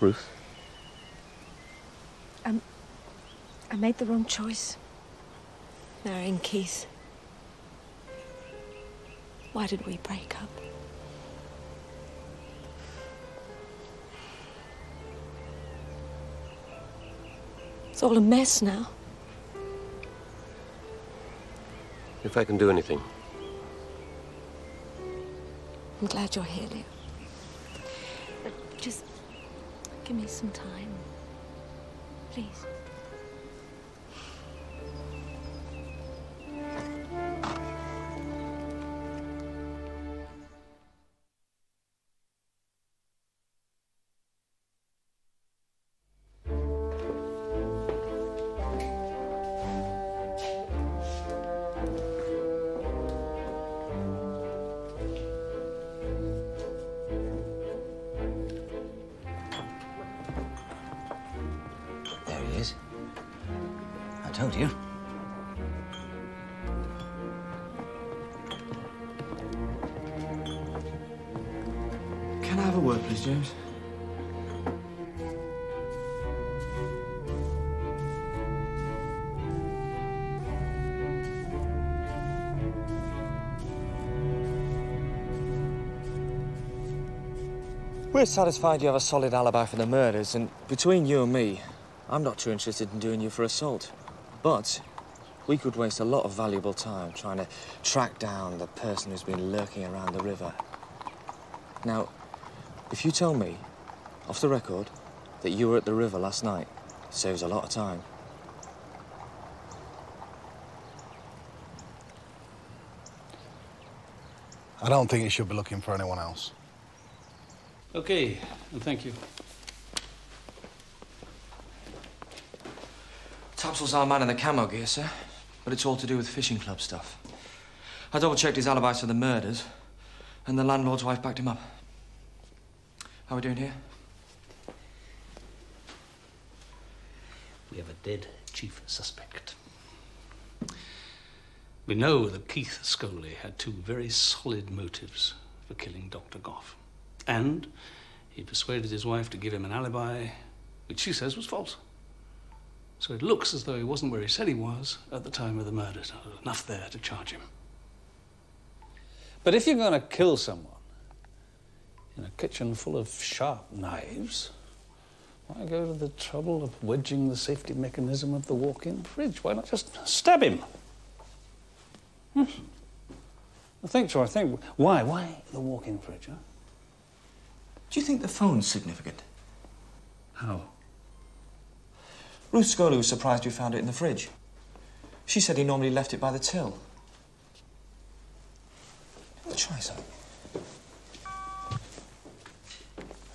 Ruth? I made the wrong choice, marrying Keith. Why did we break up? It's all a mess now. If I can do anything. I'm glad you're here, Leo. But just give me some time, please. We're satisfied you have a solid alibi for the murders, and between you and me, I'm not too interested in doing you for assault. But we could waste a lot of valuable time trying to track down the person who's been lurking around the river. Now, if you tell me, off the record, that you were at the river last night, saves a lot of time. I don't think you should be looking for anyone else. Okay, and thank you. Tapsell's our man in the camo gear, sir, but it's all to do with fishing club stuff. I double-checked his alibis for the murders, and the landlord's wife backed him up. How are we doing here? We have a dead chief suspect. We know that Keith Scully had two very solid motives for killing Dr. Gough. And he persuaded his wife to give him an alibi, which she says was false. So it looks as though he wasn't where he said he was at the time of the murders. There was enough there to charge him. But if you're going to kill someone in a kitchen full of sharp knives, why go to the trouble of wedging the safety mechanism of the walk-in fridge? Why not just stab him? Hmm. I think so, I think. Why? Why the walk-in fridge, huh? Do you think the phone's significant? How? Ruth Scully was surprised we found it in the fridge. She said he normally left it by the till. Try some.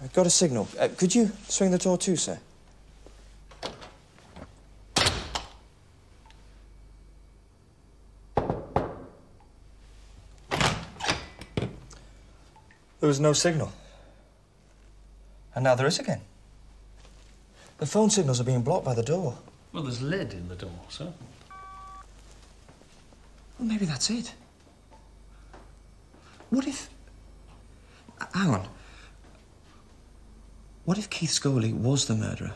I got a signal. Could you swing the door too, sir? There was no signal. And now there is again. The phone signals are being blocked by the door. Well, there's lead in the door, sir. Well, maybe that's it. What if... Hang on. What if Keith Scully was the murderer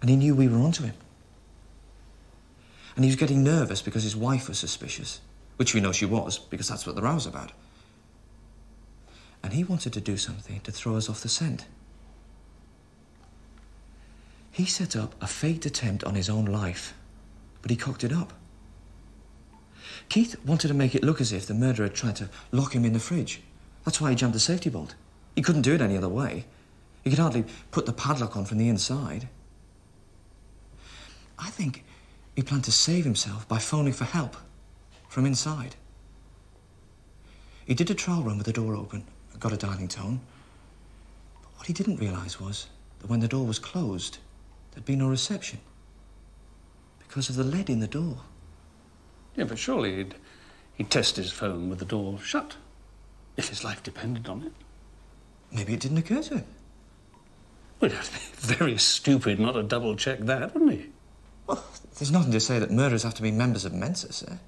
and he knew we were onto him? And he was getting nervous because his wife was suspicious, which we know she was, because that's what the row's about. And he wanted to do something to throw us off the scent. He set up a faked attempt on his own life, but he cocked it up. Keith wanted to make it look as if the murderer tried to lock him in the fridge. That's why he jammed the safety bolt. He couldn't do it any other way. He could hardly put the padlock on from the inside. I think he planned to save himself by phoning for help from inside. He did a trial run with the door open and got a dialing tone. But what he didn't realise was that when the door was closed, there'd be no reception because of the lead in the door. Yeah, but surely he'd test his phone with the door shut if his life depended on it. Maybe it didn't occur to him. Well, he'd have to be very stupid not to double-check that, wouldn't he? Well, there's nothing to say that murderers have to be members of Mensa, sir.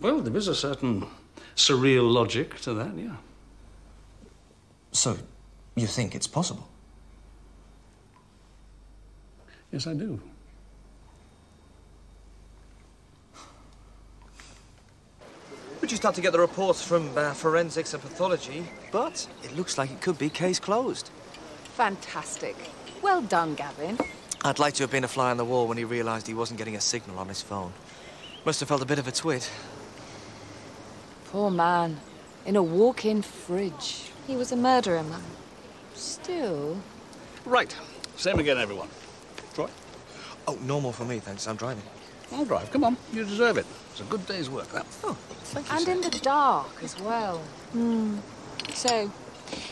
Well, there is a certain surreal logic to that, yeah. So... you think it's possible? Yes, I do. We just had to get the reports from forensics and pathology, but it looks like it could be case closed. Fantastic. Well done, Gavin. I'd like to have been a fly on the wall when he realised he wasn't getting a signal on his phone. Must have felt a bit of a twit. Poor man. In a walk-in fridge. He was a murderer, man. Still... Right. Same again, everyone. Troy? Oh, no more for me, thanks. I'm driving. I'll drive. Come on. You deserve it. It's a good day's work, that. Oh, thank you, sir. And in the dark as well. Hmm. So,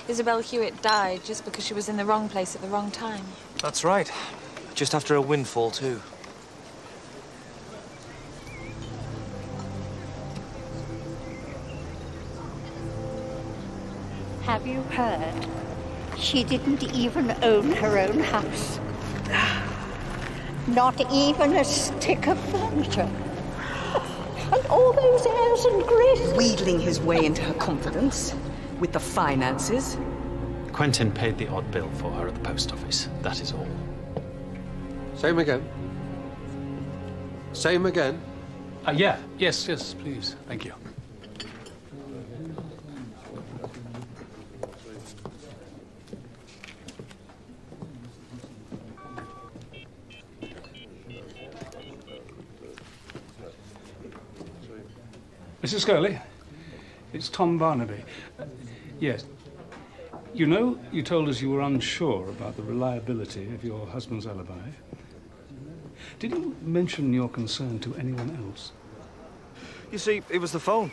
Isabel Hewitt died just because she was in the wrong place at the wrong time. That's right. Just after a windfall, too. Have you heard? She didn't even own her own house. Not even a stick of furniture. And all those airs and graces. Wheedling his way into her confidence with the finances. Quentin paid the odd bill for her at the post office. That is all. Same again. Same again. Yeah. Yes, yes, please. Thank you. Mrs. Scully, it's Tom Barnaby. Yes. You know, you told us you were unsure about the reliability of your husband's alibi. Did you mention your concern to anyone else? You see, it was the phone.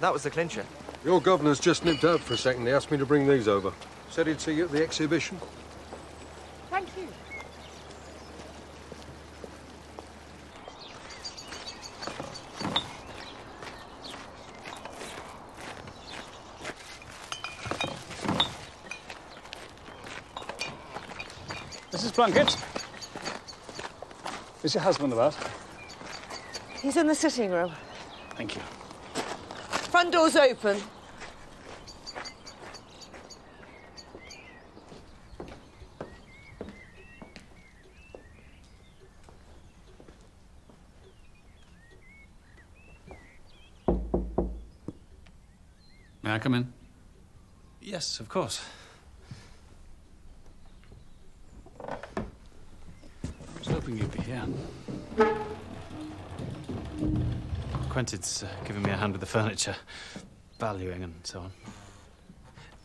That was the clincher. Your governor's just nipped out for a second. He asked me to bring these over. Said he'd see you at the exhibition. Thank you. Mrs. Plunkett, is your husband about? He's in the sitting room. Thank you. Front door's open. May I come in? Yes, of course. You'd be here. Quentin's giving me a hand with the furniture, valuing and so on.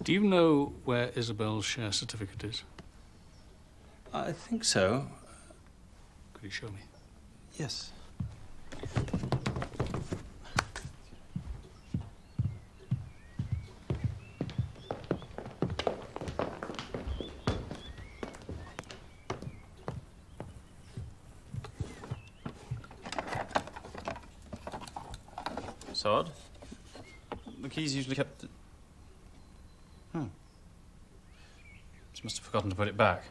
Do you know where Isabel's share certificate is? I think so. Could you show me? Yes. That's odd. The keys usually kept... Hmm. Just must have forgotten to put it back.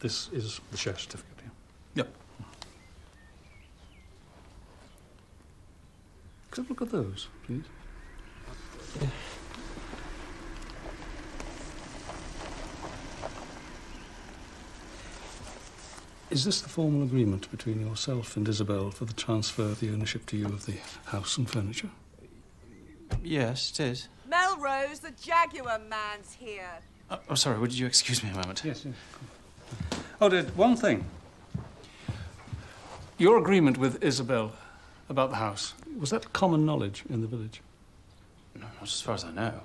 This is the share certificate, yeah? Yep. Could I look at those, please? Yeah. Is this the formal agreement between yourself and Isabel for the transfer of the ownership to you of the house and furniture? Yes, it is. Melrose, the Jaguar man's here. Oh, sorry, would you excuse me a moment? Yes, yes. Oh, did one thing. Your agreement with Isabel about the house, was that common knowledge in the village? No, not as far as I know.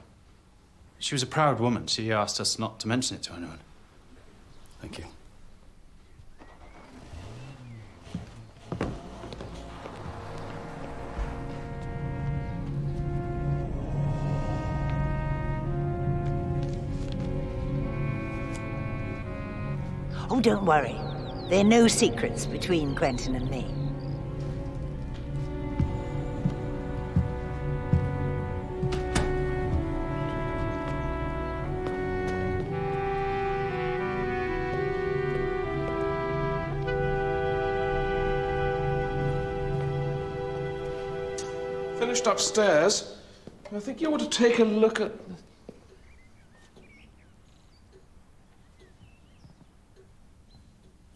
She was a proud woman. She asked us not to mention it to anyone. Thank you. Oh, don't worry. There are no secrets between Quentin and me. Finished upstairs. I think you ought to take a look at...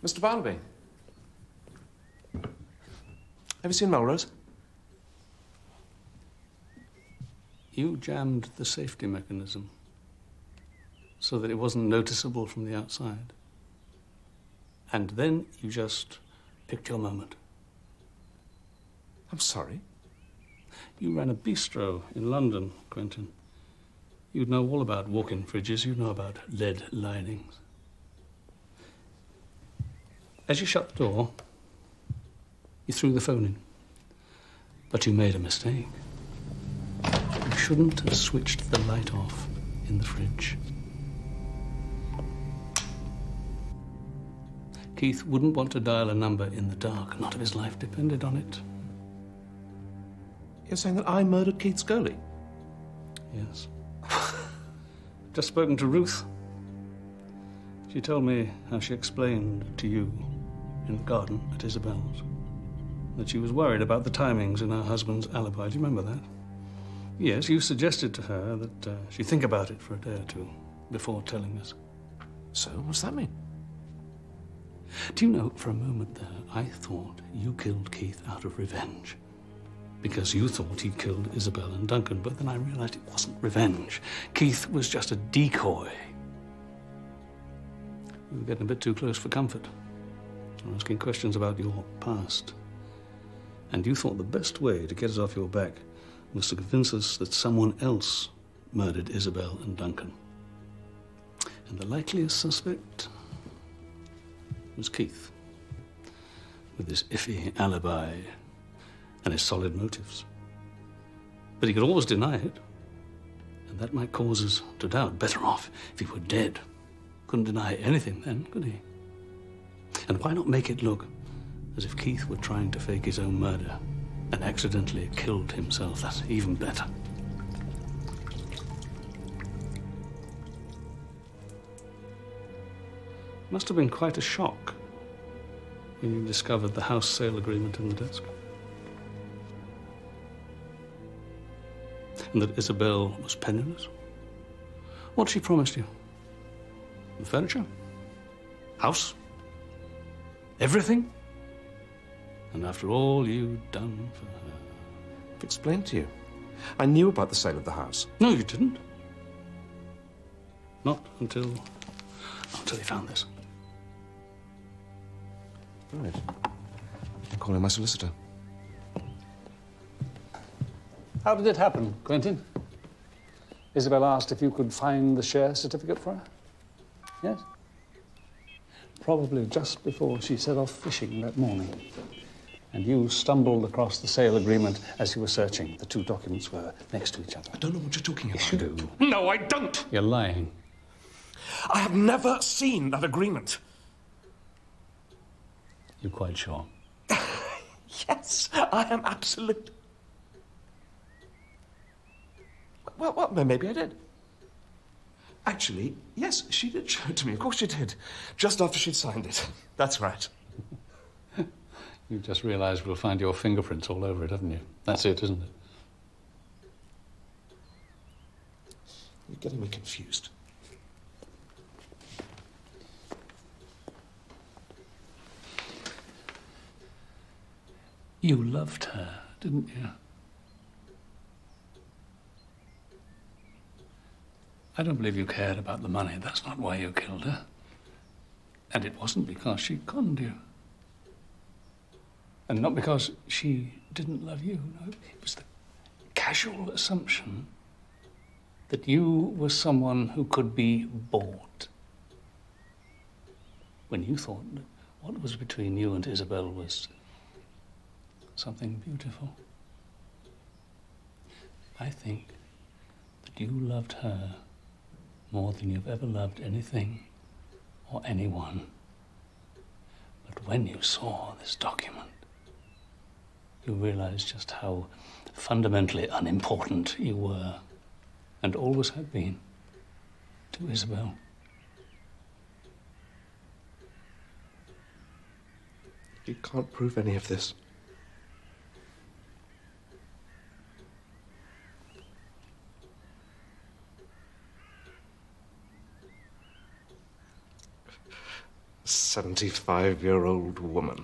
Mr. Barnaby. Have you seen Melrose? You jammed the safety mechanism so that it wasn't noticeable from the outside. And then you just picked your moment. I'm sorry? You ran a bistro in London, Quentin. You'd know all about walk-in fridges. You'd know about lead linings. As you shut the door, you threw the phone in. But you made a mistake. You shouldn't have switched the light off in the fridge. Keith wouldn't want to dial a number in the dark. Not if his life depended on it. You're saying that I murdered Keith Scully? Yes. Just spoken to Ruth. She told me how she explained to you in the garden at Isabel's, that she was worried about the timings in her husband's alibi. Do you remember that? Yes, you suggested to her that she think about it for a day or two before telling us. So, what's that mean? Do you know, for a moment there, I thought you killed Keith out of revenge, because you thought he'd killed Isabel and Duncan, but then I realized it wasn't revenge. Keith was just a decoy. You were getting a bit too close for comfort. Asking questions about your past. And you thought the best way to get us off your back was to convince us that someone else murdered Isabel and Duncan. And the likeliest suspect was Keith, with his iffy alibi and his solid motives. But he could always deny it, and that might cause us to doubt. Better off if he were dead. Couldn't deny anything then, could he? And why not make it look as if Keith were trying to fake his own murder and accidentally killed himself? That's even better. Must have been quite a shock when you discovered the house sale agreement in the desk. And that Isabel was penniless. What she promised you? The furniture? House? Everything? And after all you'd done for her... I've explained to you. I knew about the sale of the house. No, you didn't. Not until you found this. Right. I'm calling my solicitor. How did it happen, Quentin? Isabel asked if you could find the share certificate for her? Yes? Probably just before she set off fishing that morning. And you stumbled across the sale agreement as you were searching. The two documents were next to each other. I don't know what you're talking about. Yes, you do. No, I don't! You're lying. I have never seen that agreement. You're quite sure? Yes, I am absolutely. Well, maybe I did. Actually, yes, she did show it to me. Of course she did. Just after she'd signed it. That's right. You've just realised we'll find your fingerprints all over it, haven't you? That's it, isn't it? You're getting me confused. You loved her, didn't you? I don't believe you cared about the money. That's not why you killed her. And it wasn't because she conned you. And not because she didn't love you. No, it was the casual assumption that you were someone who could be bought. When you thought that what was between you and Isabel was something beautiful. I think that you loved her more than you've ever loved anything or anyone. But when you saw this document, you realized just how fundamentally unimportant you were, and always had been, to Isabel. You can't prove any of this. A 75-year-old woman.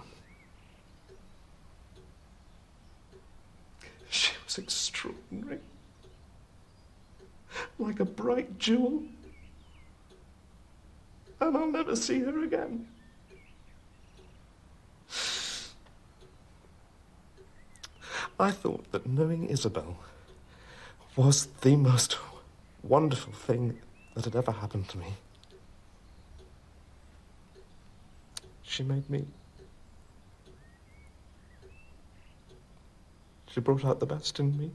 She was extraordinary. Like a bright jewel. And I'll never see her again. I thought that knowing Isabel was the most wonderful thing that had ever happened to me. She made me. She brought out the best in me.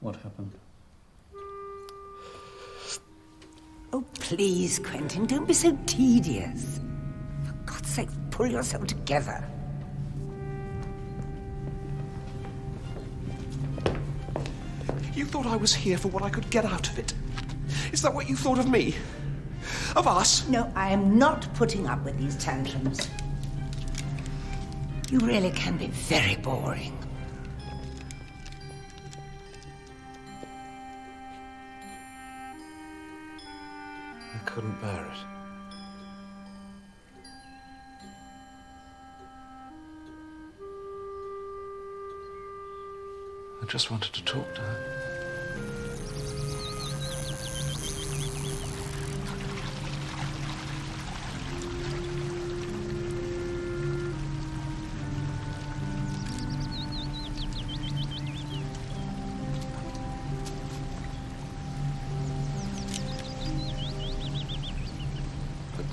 What happened? Oh, please, Quentin, don't be so tedious. For God's sake, pull yourself together. You thought I was here for what I could get out of it. Is that what you thought of me? Of us? No, I am not putting up with these tantrums. You really can be very boring. I couldn't bear it. I just wanted to talk to her.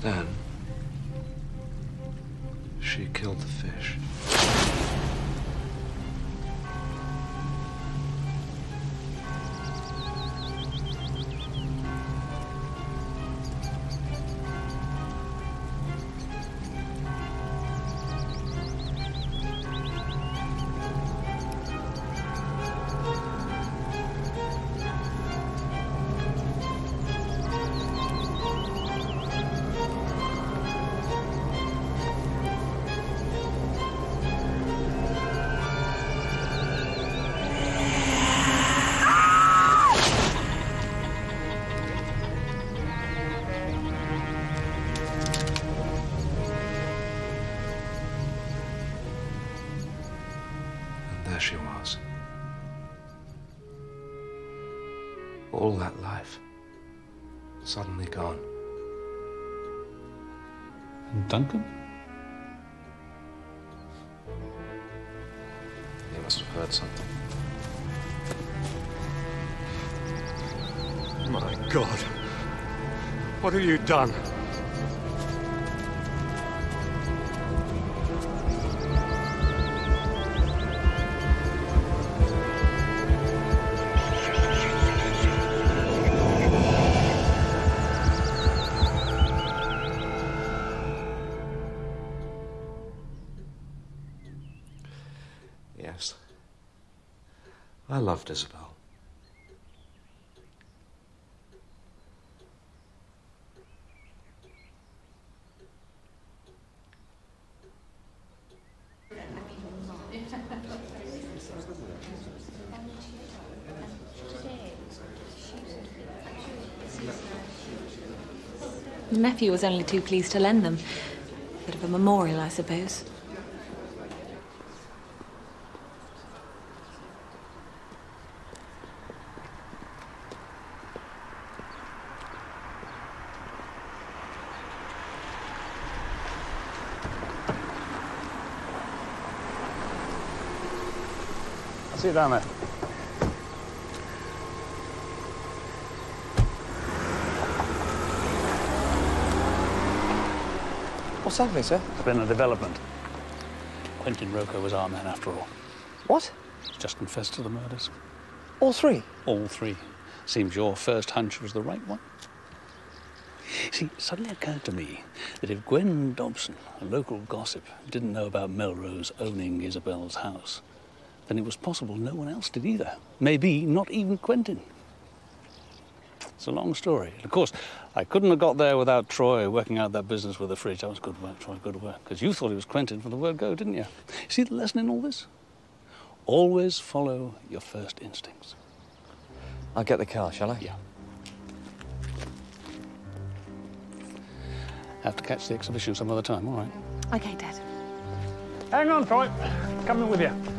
Then, she killed the fish. All that life, suddenly gone. And Duncan? He must have heard something. My God! What have you done? Yes. I loved Isabel. The nephew was only too pleased to lend them. Bit of a memorial, I suppose. I'll see you down there. What's happening, sir? It's been a development. Quentin Roker was our man, after all. What? Just confessed to the murders. All three? All three. Seems your first hunch was the right one. See, suddenly it occurred to me that if Gwen Dobson, a local gossip, didn't know about Melrose owning Isabel's house, then it was possible no one else did either. Maybe not even Quentin. It's a long story. And of course, I couldn't have got there without Troy working out that business with the fridge. That was good work, Troy, good work. Because you thought it was Quentin from the word go, didn't you? See the lesson in all this? Always follow your first instincts. I'll get the car, shall I? Yeah. Have to catch the exhibition some other time, all right? OK, Dad. Hang on, Troy. Coming with you.